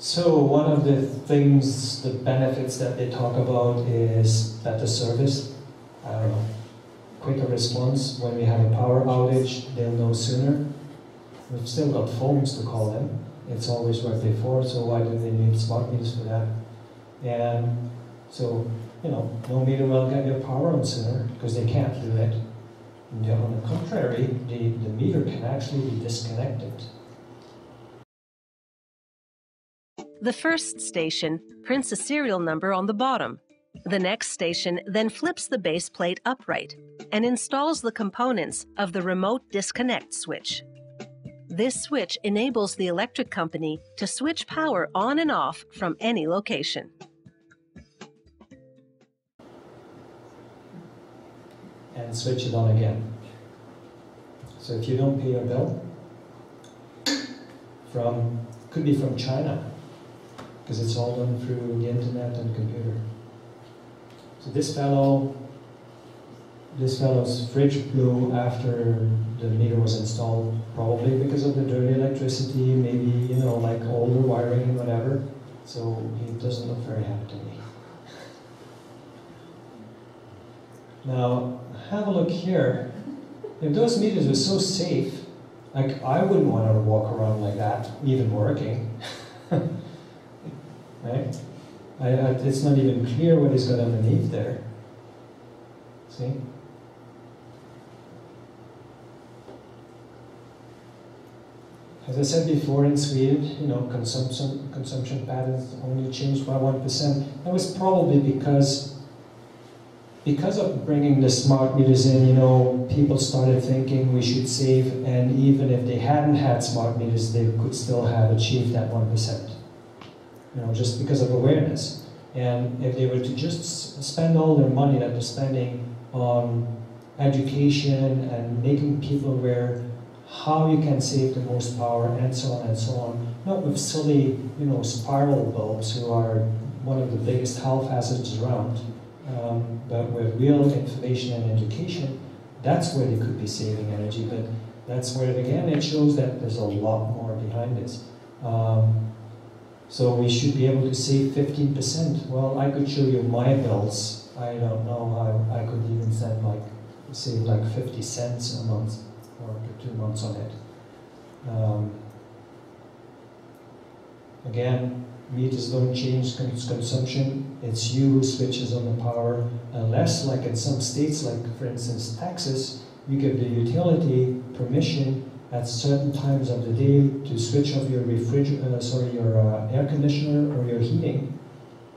So one of the things, the benefits that they talk about is better service. I don't know. Quicker response. When we have a power outage, they'll know sooner. We've still got phones to call them. It's always worked before, so why do they need smart meters for that? And so, you know, no meter will get your power on sooner because they can't do it. And on the contrary, the, the meter can actually be disconnected. The first station prints a serial number on the bottom. The next station then flips the base plate upright and installs the components of the remote disconnect switch. This switch enables the electric company to switch power on and off from any location. And switch it on again. So if you don't pay your bill, from, could be from China, because it's all done through the internet and computer. So this fellow, this fellow's fridge blew after the meter was installed, probably because of the dirty electricity, maybe, you know, like older wiring and whatever. So he doesn't look very happy to me. Now, have a look here. If those meters were so safe, like, I wouldn't want to walk around like that, even working. Right? I, I, it's not even clear what he's got underneath there. See? As I said before, in Sweden, you know, consumption consumption patterns only changed by one percent. That was probably because because of bringing the smart meters in. You know, people started thinking we should save, and even if they hadn't had smart meters, they could still have achieved that one percent. You know, just because of awareness. And if they were to just spend all their money that they're spending on education and making people aware how you can save the most power, and so on and so on. Not with silly, you know, spiral bulbs, who are one of the biggest health hazards around, um, but with real information and education, that's where they could be saving energy. But that's where, again, it shows that there's a lot more behind this. Um, so we should be able to save fifteen percent. Well, I could show you my bills. I don't know how I could even send like, save like fifty cents a month. Two months on it. Um, again, meters don't change cons consumption. It's you who switches on the power, unless, like in some states, like for instance Texas, you give the utility permission at certain times of the day to switch off your refrigerator, uh, sorry, your uh, air conditioner or your heating,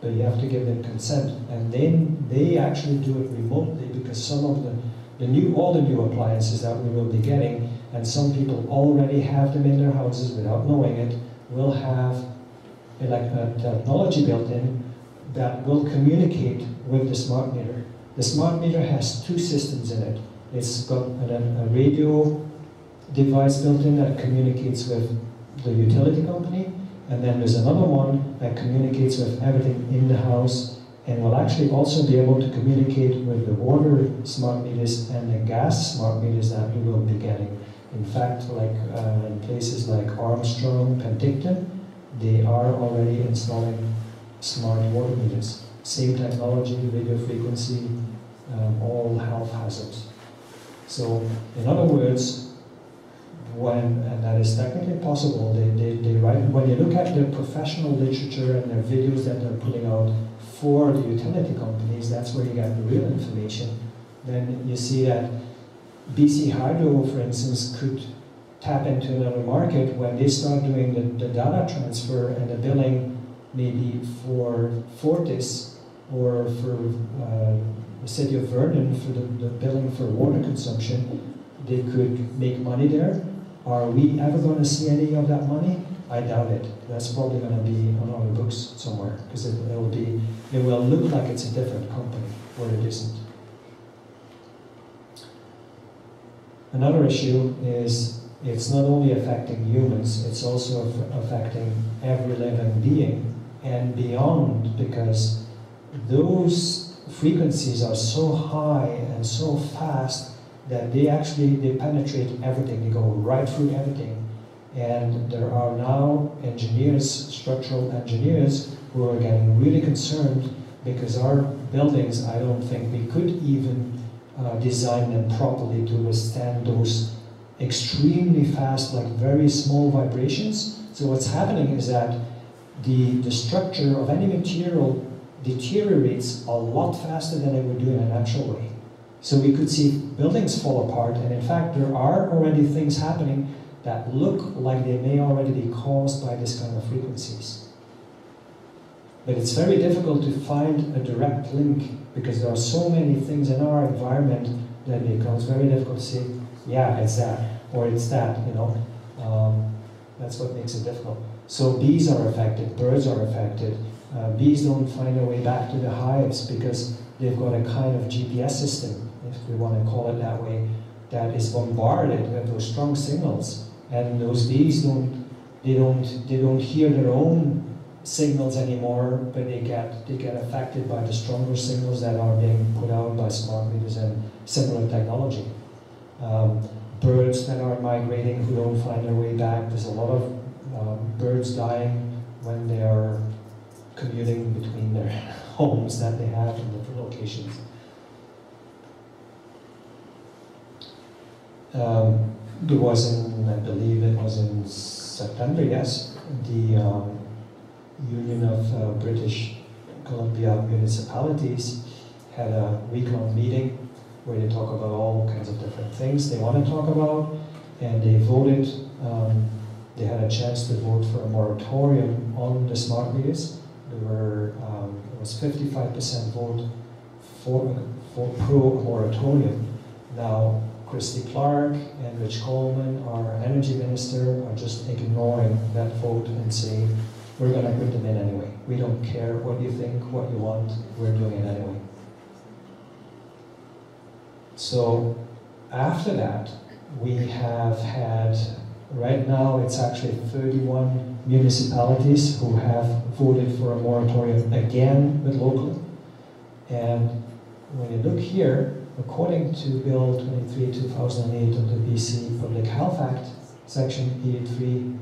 but you have to give them consent. And then they actually do it remotely, because some of the The new, all the new appliances that we will be getting, and some people already have them in their houses without knowing it, will have a technology built in that will communicate with the smart meter. The smart meter has two systems in it. It's got a, a radio device built in that communicates with the utility company, and then there's another one that communicates with everything in the house, and will actually also be able to communicate with the water smart meters and the gas smart meters that we will be getting. In fact, like uh, in places like Armstrong, Penticton, they are already installing smart water meters. Same technology, radio frequency, um, all health hazards. So, in other words, when, and that is technically possible, they, they, they write, when you look at their professional literature and their videos that they're putting out, for the utility companies, that's where you get the real information. Then you see that B C Hydro, for instance, could tap into another market when they start doing the, the data transfer and the billing, maybe for Fortis or for uh, the city of Vernon for the, the billing for water consumption. They could make money there. Are we ever going to see any of that money? I doubt it. That's probably going to be on our books somewhere, because it will be, it will look like it's a different company, or it isn't. Another issue is it's not only affecting humans, it's also affecting every living being and beyond, because those frequencies are so high and so fast that they actually they penetrate everything. They go right through everything. And there are now engineers, structural engineers, who are getting really concerned, because our buildings, I don't think we could even uh, design them properly to withstand those extremely fast, like very small vibrations. So what's happening is that the, the structure of any material deteriorates a lot faster than it would do in a natural way. So we could see buildings fall apart, and in fact there are already things happening that look like they may already be caused by this kind of frequencies. But it's very difficult to find a direct link, because there are so many things in our environment that it becomes very difficult to say, yeah, it's that, or it's that, you know. Um, that's what makes it difficult. So bees are affected, birds are affected. Uh, bees don't find their way back to the hives, because they've got a kind of G P S system, if we want to call it that way, that is bombarded with those strong signals. And those bees don't, they don't, they don't hear their own signals anymore, but they get, they get affected by the stronger signals that are being put out by smart meters and similar technology. Um, birds that are migrating who don't find their way back. There's a lot of um, birds dying when they are commuting between their homes that they have in different locations. Um, It was in, I believe it was in September, yes, the um, Union of uh, British Columbia Municipalities had a week-long meeting where they talk about all kinds of different things they want to talk about, and they voted um, they had a chance to vote for a moratorium on the smart meters. There were um, it was fifty-five percent vote for, for pro moratorium. Now Christy Clark and Rich Coleman, our energy minister, are just ignoring that vote and saying, we're going to put them in anyway. We don't care what you think, what you want, we're doing it anyway. So after that, we have had, right now it's actually thirty-one municipalities who have voted for a moratorium again with local. And when you look here, according to Bill twenty-three two thousand eight of the B C Public Health Act, Section E three,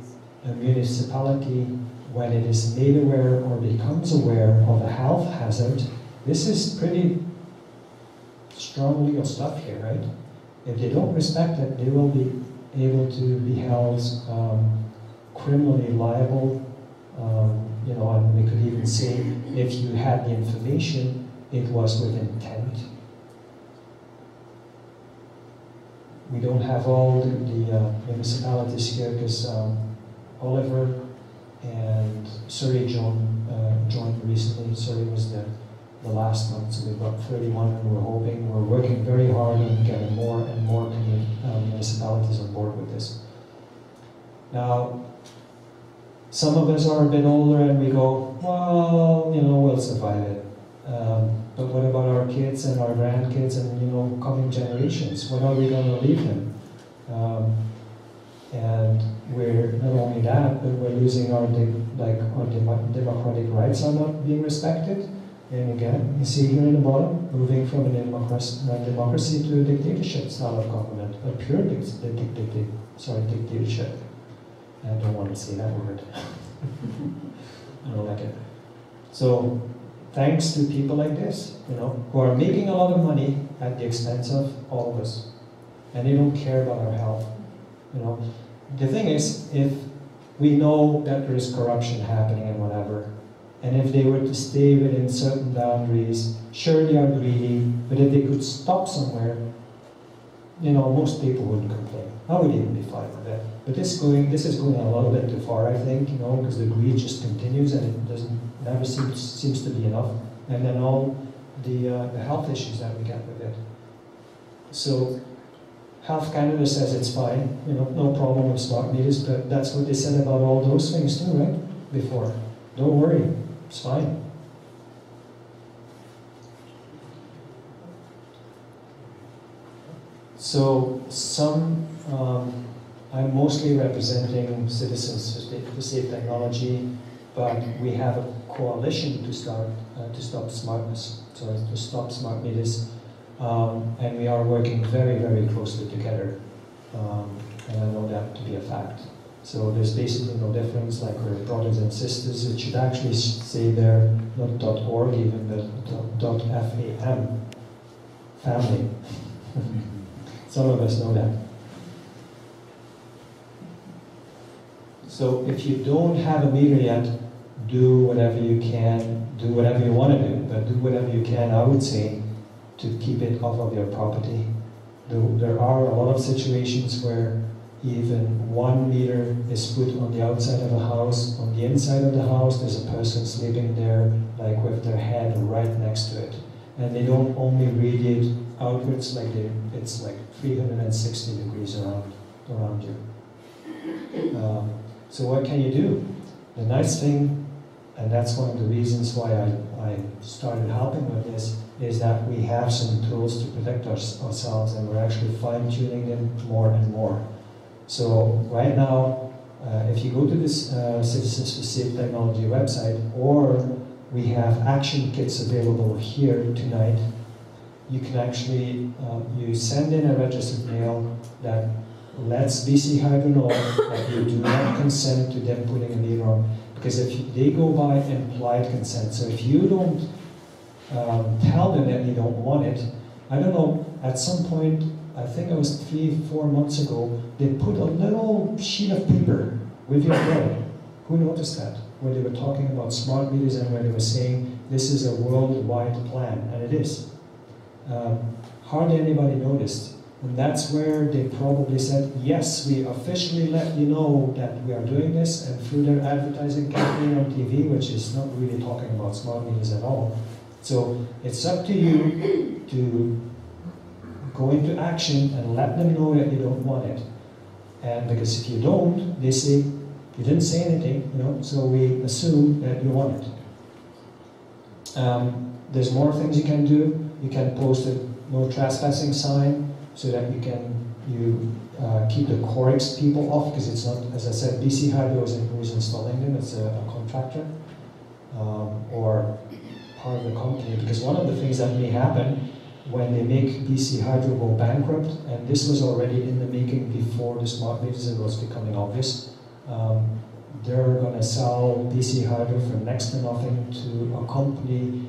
a municipality, when it is made aware or becomes aware of a health hazard, this is pretty strong legal stuff here, right? If they don't respect it, they will be able to be held um, criminally liable. Um, you know, and we could even say, if you had the information, it was with intent. We don't have all the, the uh, municipalities here because um, Oliver and Surrey joined, uh, joined recently. Surrey was the, the last one, so we've got thirty-one, and we're hoping, we're working very hard on getting more and more uh, municipalities on board with this. Now, some of us are a bit older and we go, well, you know, we'll survive it. Um, but what about our kids and our grandkids and, you know, coming generations? When are we going to leave them? Um, and we're not only that, but we're losing our, like, our democratic rights are not being respected. And again, you see here in the bottom, moving from a democracy to a dictatorship style of government, a pure dictatorship, sorry, dictatorship. I don't want to say that word. I don't like it. So, thanks to people like this, you know, who are making a lot of money at the expense of all of us. And they don't care about our health. You know, the thing is, if we know that there is corruption happening and whatever, and if they were to stay within certain boundaries, sure they are greedy, but if they could stop somewhere, you know, most people wouldn't complain. I would even be fine with that. But this going, this is going a little bit too far, I think, you know, because the greed just continues and it doesn't never seems seems to be enough. And then all the uh, the health issues that we get with it. So, Health Canada says it's fine, you know, no problem with smart meters, but that's what they said about all those things too, right? Before, don't worry, it's fine. So, some. Um, I'm mostly representing Citizens for Safe Technology, but we have a coalition to start uh, to stop smartness, sorry, to stop smart meters, um, and we are working very, very closely together, um, and I know that to be a fact. So there's basically no difference, like we're brothers and sisters. It should actually say there, not .org even, but .fam, family. Some of us know that. So if you don't have a meter yet, do whatever you can, do whatever you want to do, but do whatever you can, I would say, to keep it off of your property. There are a lot of situations where even one meter is put on the outside of a house, on the inside of the house, there's a person sleeping there, like with their head right next to it. And they don't only radiate outwards, like they, it's like three hundred sixty degrees around, around you. Um, So what can you do? The nice thing, and that's one of the reasons why I, I started helping with this, is that we have some tools to protect our, ourselves, and we're actually fine-tuning them more and more. So right now, uh, if you go to this uh, Citizens for Safe Technology website, or we have action kits available here tonight, you can actually, uh, you send in a registered mail that lets B C Hydro know that you do not consent to them putting a meter on, because if they go by implied consent, so if you don't um, tell them that you don't want it, I don't know, at some point, I think it was three, four months ago, they put a little sheet of paper with your bill. Who noticed that? When they were talking about smart meters and when they were saying, this is a worldwide plan, and it is. Um, hardly anybody noticed. And that's where they probably said, yes, we officially let you know that we are doing this, and through their advertising campaign on T V, which is not really talking about smart meters at all. So it's up to you to go into action and let them know that you don't want it. And because if you don't, they say, you didn't say anything, you know, so we assume that you want it. Um, there's more things you can do. You can post a no trespassing sign, so that you can you uh, keep the Corix people off, because it's not, as I said, B C Hydro isn't who's installing them, it's a, a contractor um, or part of the company. Because one of the things that may happen when they make B C Hydro go bankrupt, and this was already in the making before the smart meters, it was becoming obvious, um, they're going to sell B C Hydro for next to nothing to a company.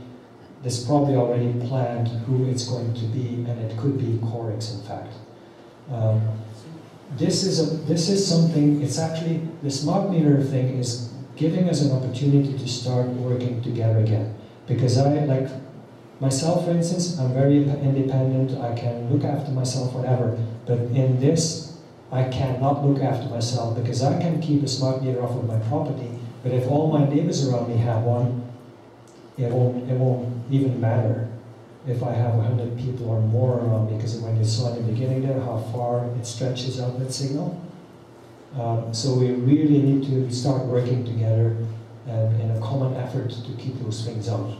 It's probably already planned who it's going to be, and it could be Corix, in fact. Um, this is a this is something. It's actually the smart meter thing is giving us an opportunity to start working together again. Because I like myself, for instance, I'm very independent. I can look after myself, whatever. But in this, I cannot look after myself, because I can keep a smart meter off of my property. But if all my neighbors around me have one, it won't, it won't even matter if I have one hundred people or more around me, because when you saw in the beginning there how far it stretches out that signal. Um, so we really need to start working together and in a common effort to keep those things out.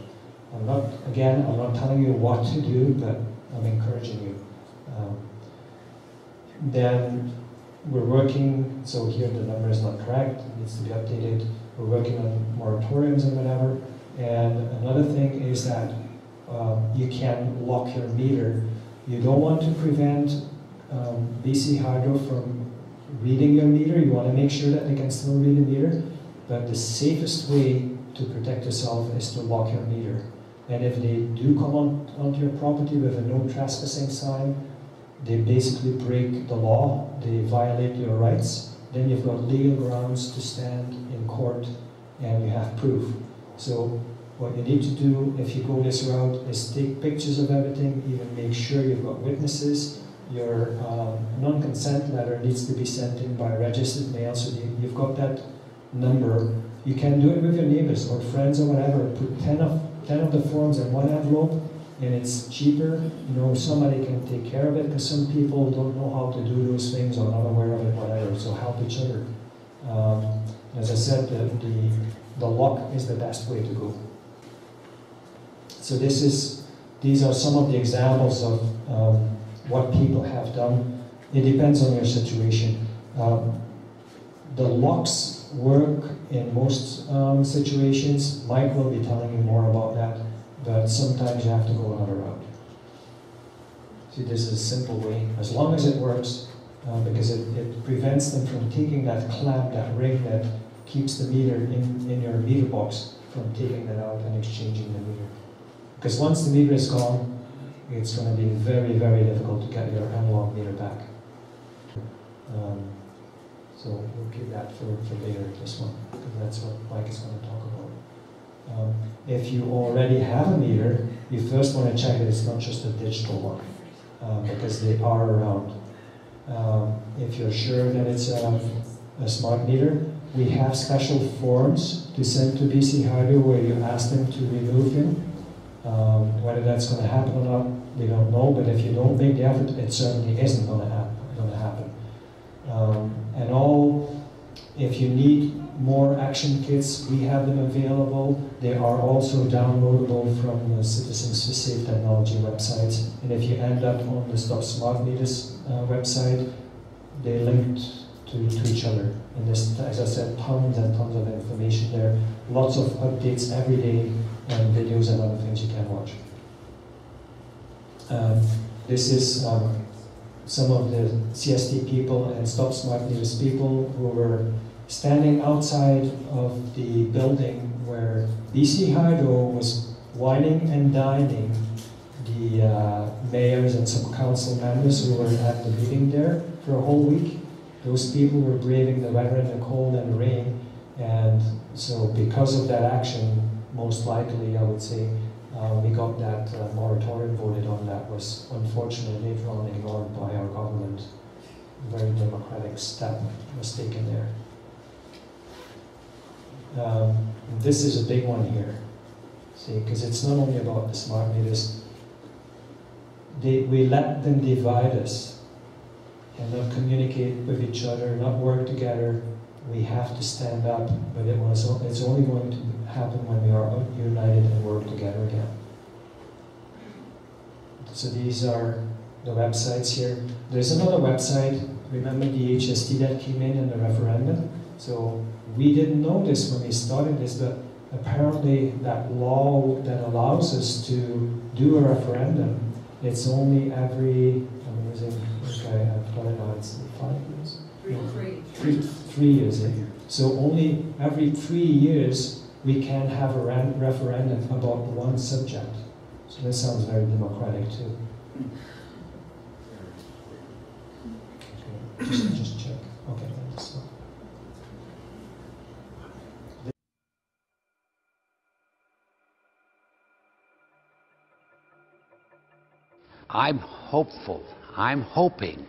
I'm not, again, I'm not telling you what to do, but I'm encouraging you. Um, then we're working, so here the number is not correct, it needs to be updated. We're working on moratoriums and whatever. And another thing is that um, you can lock your meter. You don't want to prevent um, B C Hydro from reading your meter. You want to make sure that they can still read the meter. But the safest way to protect yourself is to lock your meter. And if they do come on, onto your property with a no trespassing sign, they basically break the law. They violate your rights. Then you've got legal grounds to stand in court, and you have proof. So what you need to do if you go this route is take pictures of everything, even make sure you've got witnesses. Your um, non-consent letter needs to be sent in by registered mail, so you've got that number. You can do it with your neighbors or friends or whatever. Put ten of the forms in one envelope, and it's cheaper. You know, somebody can take care of it, because some people don't know how to do those things or not aware of it, whatever, so help each other. Um, as I said, the, the The lock is the best way to go. So this is, these are some of the examples of um, what people have done. It depends on your situation. Um, the locks work in most um, situations. Mike will be telling you more about that, but sometimes you have to go another route. See, this is a simple way, as long as it works, uh, because it, it prevents them from taking that clamp, that ring, that keeps the meter in, in your meter box from taking that out and exchanging the meter. Because once the meter is gone, it's going to be very, very difficult to get your analog meter back. Um, so we'll keep that for, for later, this one, because that's what Mike is going to talk about. Um, if you already have a meter, you first want to check that it's not just a digital one, um, because they are around. Um, if you're sure that it's a, a smart meter, we have special forms to send to B C Hydro where you ask them to remove them. Um, whether that's going to happen or not, we don't know, but if you don't make the effort, it certainly isn't going to happen. Um, and all, if you need more action kits, we have them available. They are also downloadable from the Citizens for Safe Technology websites. And if you end up on the Stop Smart Meters uh, website, they linked to, to each other. And there's, as I said, tons and tons of information there. Lots of updates every day, and videos and other things you can watch. Um, this is um, some of the C S T people and Stop Smart Meters people who were standing outside of the building where B C Hydro was whining and dining the uh, mayors and some council members who were at the meeting there for a whole week. Those people were braving the weather and the cold and the rain, and so because of that action, most likely, I would say, Uh, we got that uh, moratorium voted on that was unfortunately later on ignored by our government. A very democratic step was taken there. Um, this is a big one here, see, because it's not only about the smart meters. They, we let them divide us and not communicate with each other, not work together. We have to stand up, but it was, it's only going to happen when we are united and work together again. So these are the websites here. There's another website, remember the H S T that came in in the referendum? So we didn't know this when we started this, but apparently that law that allows us to do a referendum, it's only every, I'm losing, okay, I've got it now, it's five years? Three, three. Three, three years. Eh? So only every three years we can have a referendum about one subject. So that sounds very democratic too. Okay. Just, just check. Okay, that's I'm hopeful. I'm hoping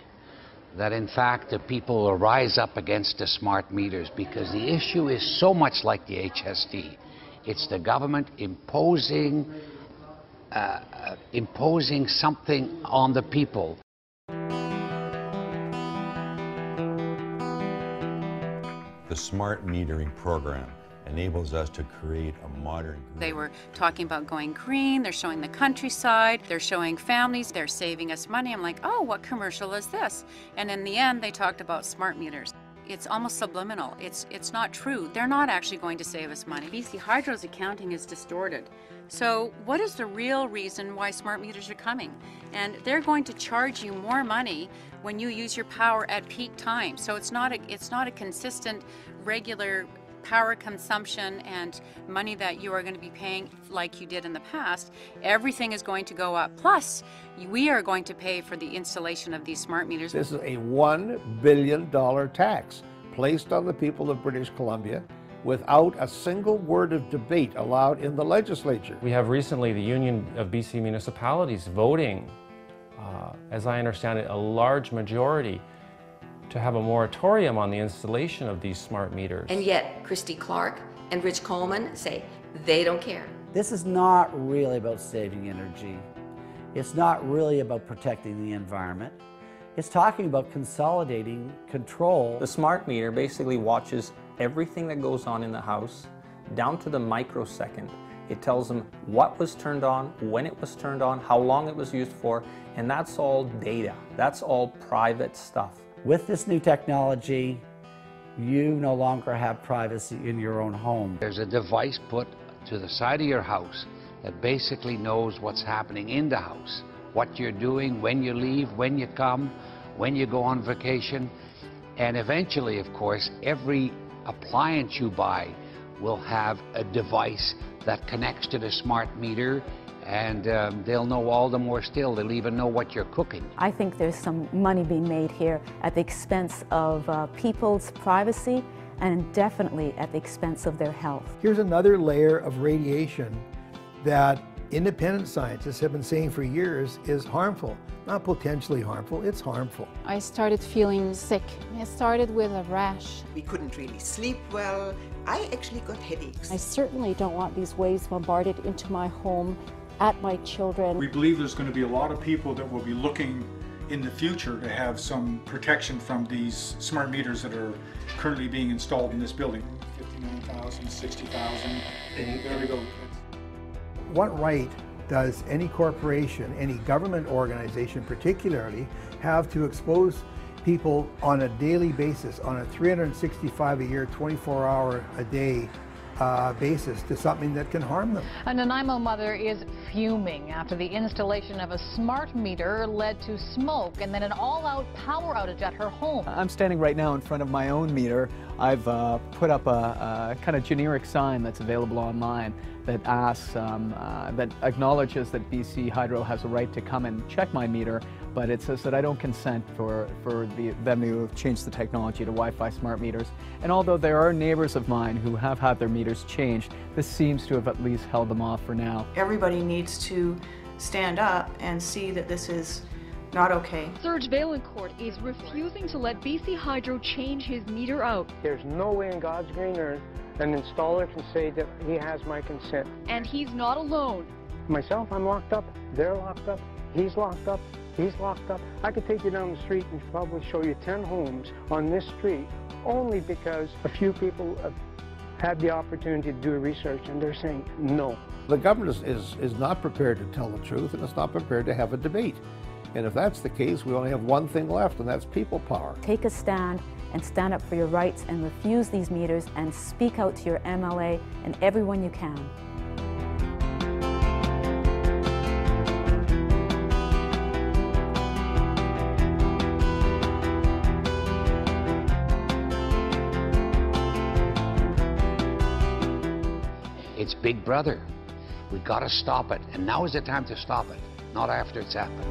that in fact the people will rise up against the smart meters, because the issue is so much like the H S T. It's the government imposing, uh, imposing something on the people. The smart metering program enables us to create a modern grid. They were talking about going green, they're showing the countryside, they're showing families, they're saving us money. I'm like, oh, what commercial is this? And in the end, they talked about smart meters. It's almost subliminal. It's, it's not true. They're not actually going to save us money. B C Hydro's accounting is distorted. So what is the real reason why smart meters are coming? And they're going to charge you more money when you use your power at peak time. So it's not a, it's not a consistent, regular power consumption and money that you are going to be paying like you did in the past. Everything is going to go up. Plus, we are going to pay for the installation of these smart meters. This is a one billion dollar tax placed on the people of British Columbia without a single word of debate allowed in the legislature. We have recently the Union of B C Municipalities voting, uh, as I understand it, a large majority to have a moratorium on the installation of these smart meters. And yet, Christy Clark and Rich Coleman say they don't care. This is not really about saving energy. It's not really about protecting the environment. It's talking about consolidating control. The smart meter basically watches everything that goes on in the house down to the microsecond. It tells them what was turned on, when it was turned on, how long it was used for, and that's all data. That's all private stuff. With this new technology, you no longer have privacy in your own home. There's a device put to the side of your house that basically knows what's happening in the house, what you're doing, when you leave, when you come, when you go on vacation. And eventually, of course, every appliance you buy will have a device that connects to the smart meter, and um, they'll know all the more still. They'll even know what you're cooking. I think there's some money being made here at the expense of uh, people's privacy, and definitely at the expense of their health. Here's another layer of radiation that independent scientists have been saying for years is harmful. Not potentially harmful, it's harmful. I started feeling sick. I started with a rash. We couldn't really sleep well. I actually got headaches. I certainly don't want these waves bombarded into my home, at my children. We believe there's going to be a lot of people that will be looking in the future to have some protection from these smart meters that are currently being installed in this building. fifty-nine thousand, sixty thousand, there we go. What right does any corporation, any government organization particularly, have to expose people on a daily basis, on a three hundred sixty-five a year, twenty-four hour a day Uh, basis to something that can harm them? A Nanaimo mother is fuming after the installation of a smart meter led to smoke and then an all-out power outage at her home. I'm standing right now in front of my own meter. I've uh, put up a, a kind of generic sign that's available online that asks, um, uh, that acknowledges that B C Hydro has a right to come and check my meter, but it says that I don't consent for, for the, them to change the technology to Wi-Fi smart meters. And although there are neighbors of mine who have had their meters changed, this seems to have at least held them off for now. Everybody needs to stand up and see that this is not okay. Serge Valencourt is refusing to let B C Hydro change his meter out. There's no way in God's green earth an installer can say that he has my consent. And he's not alone. Myself, I'm locked up. They're locked up. He's locked up. He's locked up. I could take you down the street and probably show you ten homes on this street only because a few people have had the opportunity to do research and they're saying no. The government is, is, is not prepared to tell the truth, and it's not prepared to have a debate. And if that's the case, we only have one thing left, and that's people power. Take a stand and stand up for your rights and refuse these meters and speak out to your M L A and everyone you can. It's Big Brother. We've got to stop it. And now is the time to stop it, not after it's happened.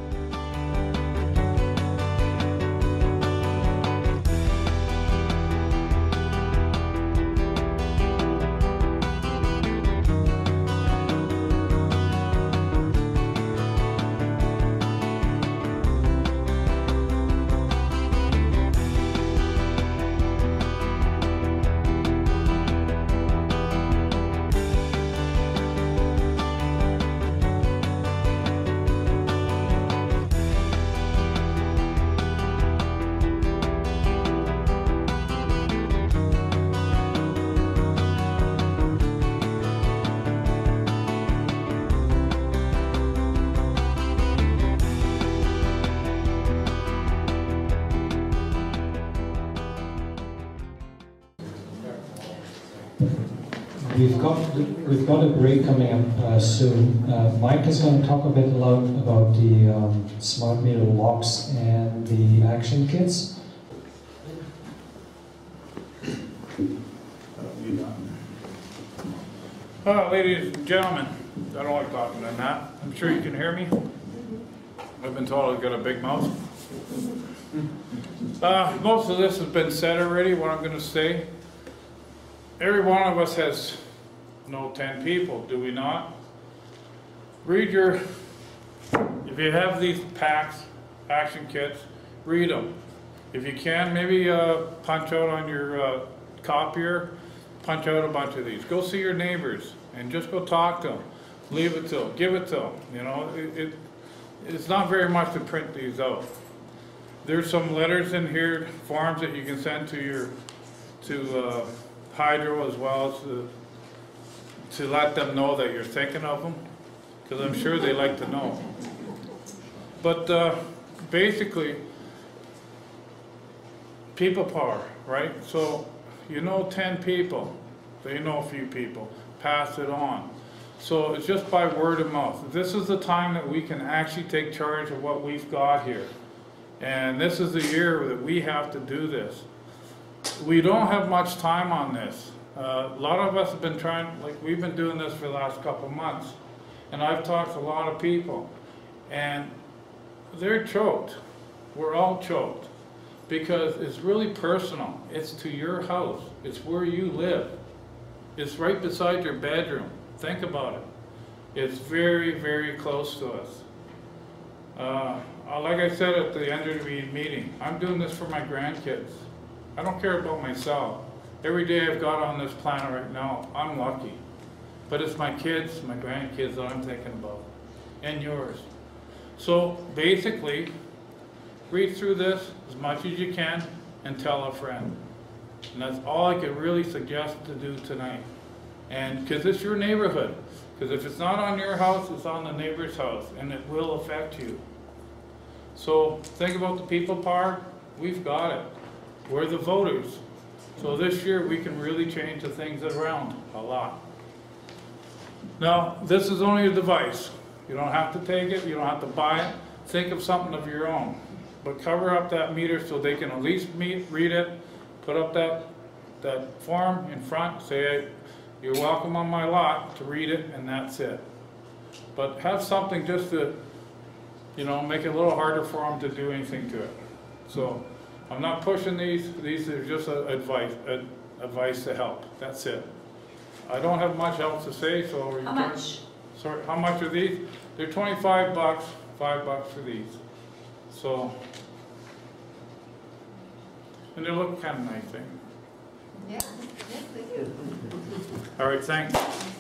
We've got, we've got a break coming up uh, soon. Uh, Mike is going to talk a bit about, about the um, smart meter locks and the action kits. Well, ladies and gentlemen, I don't like talking like that. I'm sure you can hear me. I've been told I've got a big mouth. Uh, most of this has been said already, what I'm going to say. Every one of us has no ten people, do we not? Read your, if you have these packs, action kits, read them. If you can, maybe uh, punch out on your uh, copier, punch out a bunch of these. Go see your neighbors and just go talk to them. Leave it to them, give it to them. You know, it, it, it's not very much to print these out. There's some letters in here, forms that you can send to your, to uh, Hydro as well, to, to let them know that you're thinking of them, because I'm sure they like to know. But uh, basically, people power, right? So you know ten people, they know a few people, pass it on. So it's just by word of mouth. This is the time that we can actually take charge of what we've got here. And this is the year that we have to do this. We don't have much time on this. Uh, a lot of us have been trying, like we've been doing this for the last couple months, and I've talked to a lot of people, and they're choked. We're all choked because it's really personal. It's to your house. It's where you live. It's right beside your bedroom. Think about it. It's very, very close to us. Uh, like I said at the end of the meeting, I'm doing this for my grandkids. I don't care about myself. Every day I've got on this planet right now, I'm lucky. But it's my kids, my grandkids that I'm thinking about, and yours. So basically, read through this as much as you can and tell a friend. And that's all I could really suggest to do tonight. And because it's your neighborhood. Because if it's not on your house, it's on the neighbor's house, and it will affect you. So think about the people power. We've got it. We're the voters. So this year we can really change the things around a lot. Now, this is only a device. You don't have to take it, you don't have to buy it. Think of something of your own. But cover up that meter so they can at least meet, read it, put up that, that form in front, say, You're welcome on my lot to read it, and that's it. But have something just to, you know, make it a little harder for them to do anything to it. So I'm not pushing these. These are just a, advice, a, advice to help. That's it. I don't have much else to say. So how much? Sorry, how much are these? They're twenty-five bucks. Five bucks for these. So, and they look kind of nice, thing. Yeah, yes they do. All right, thanks.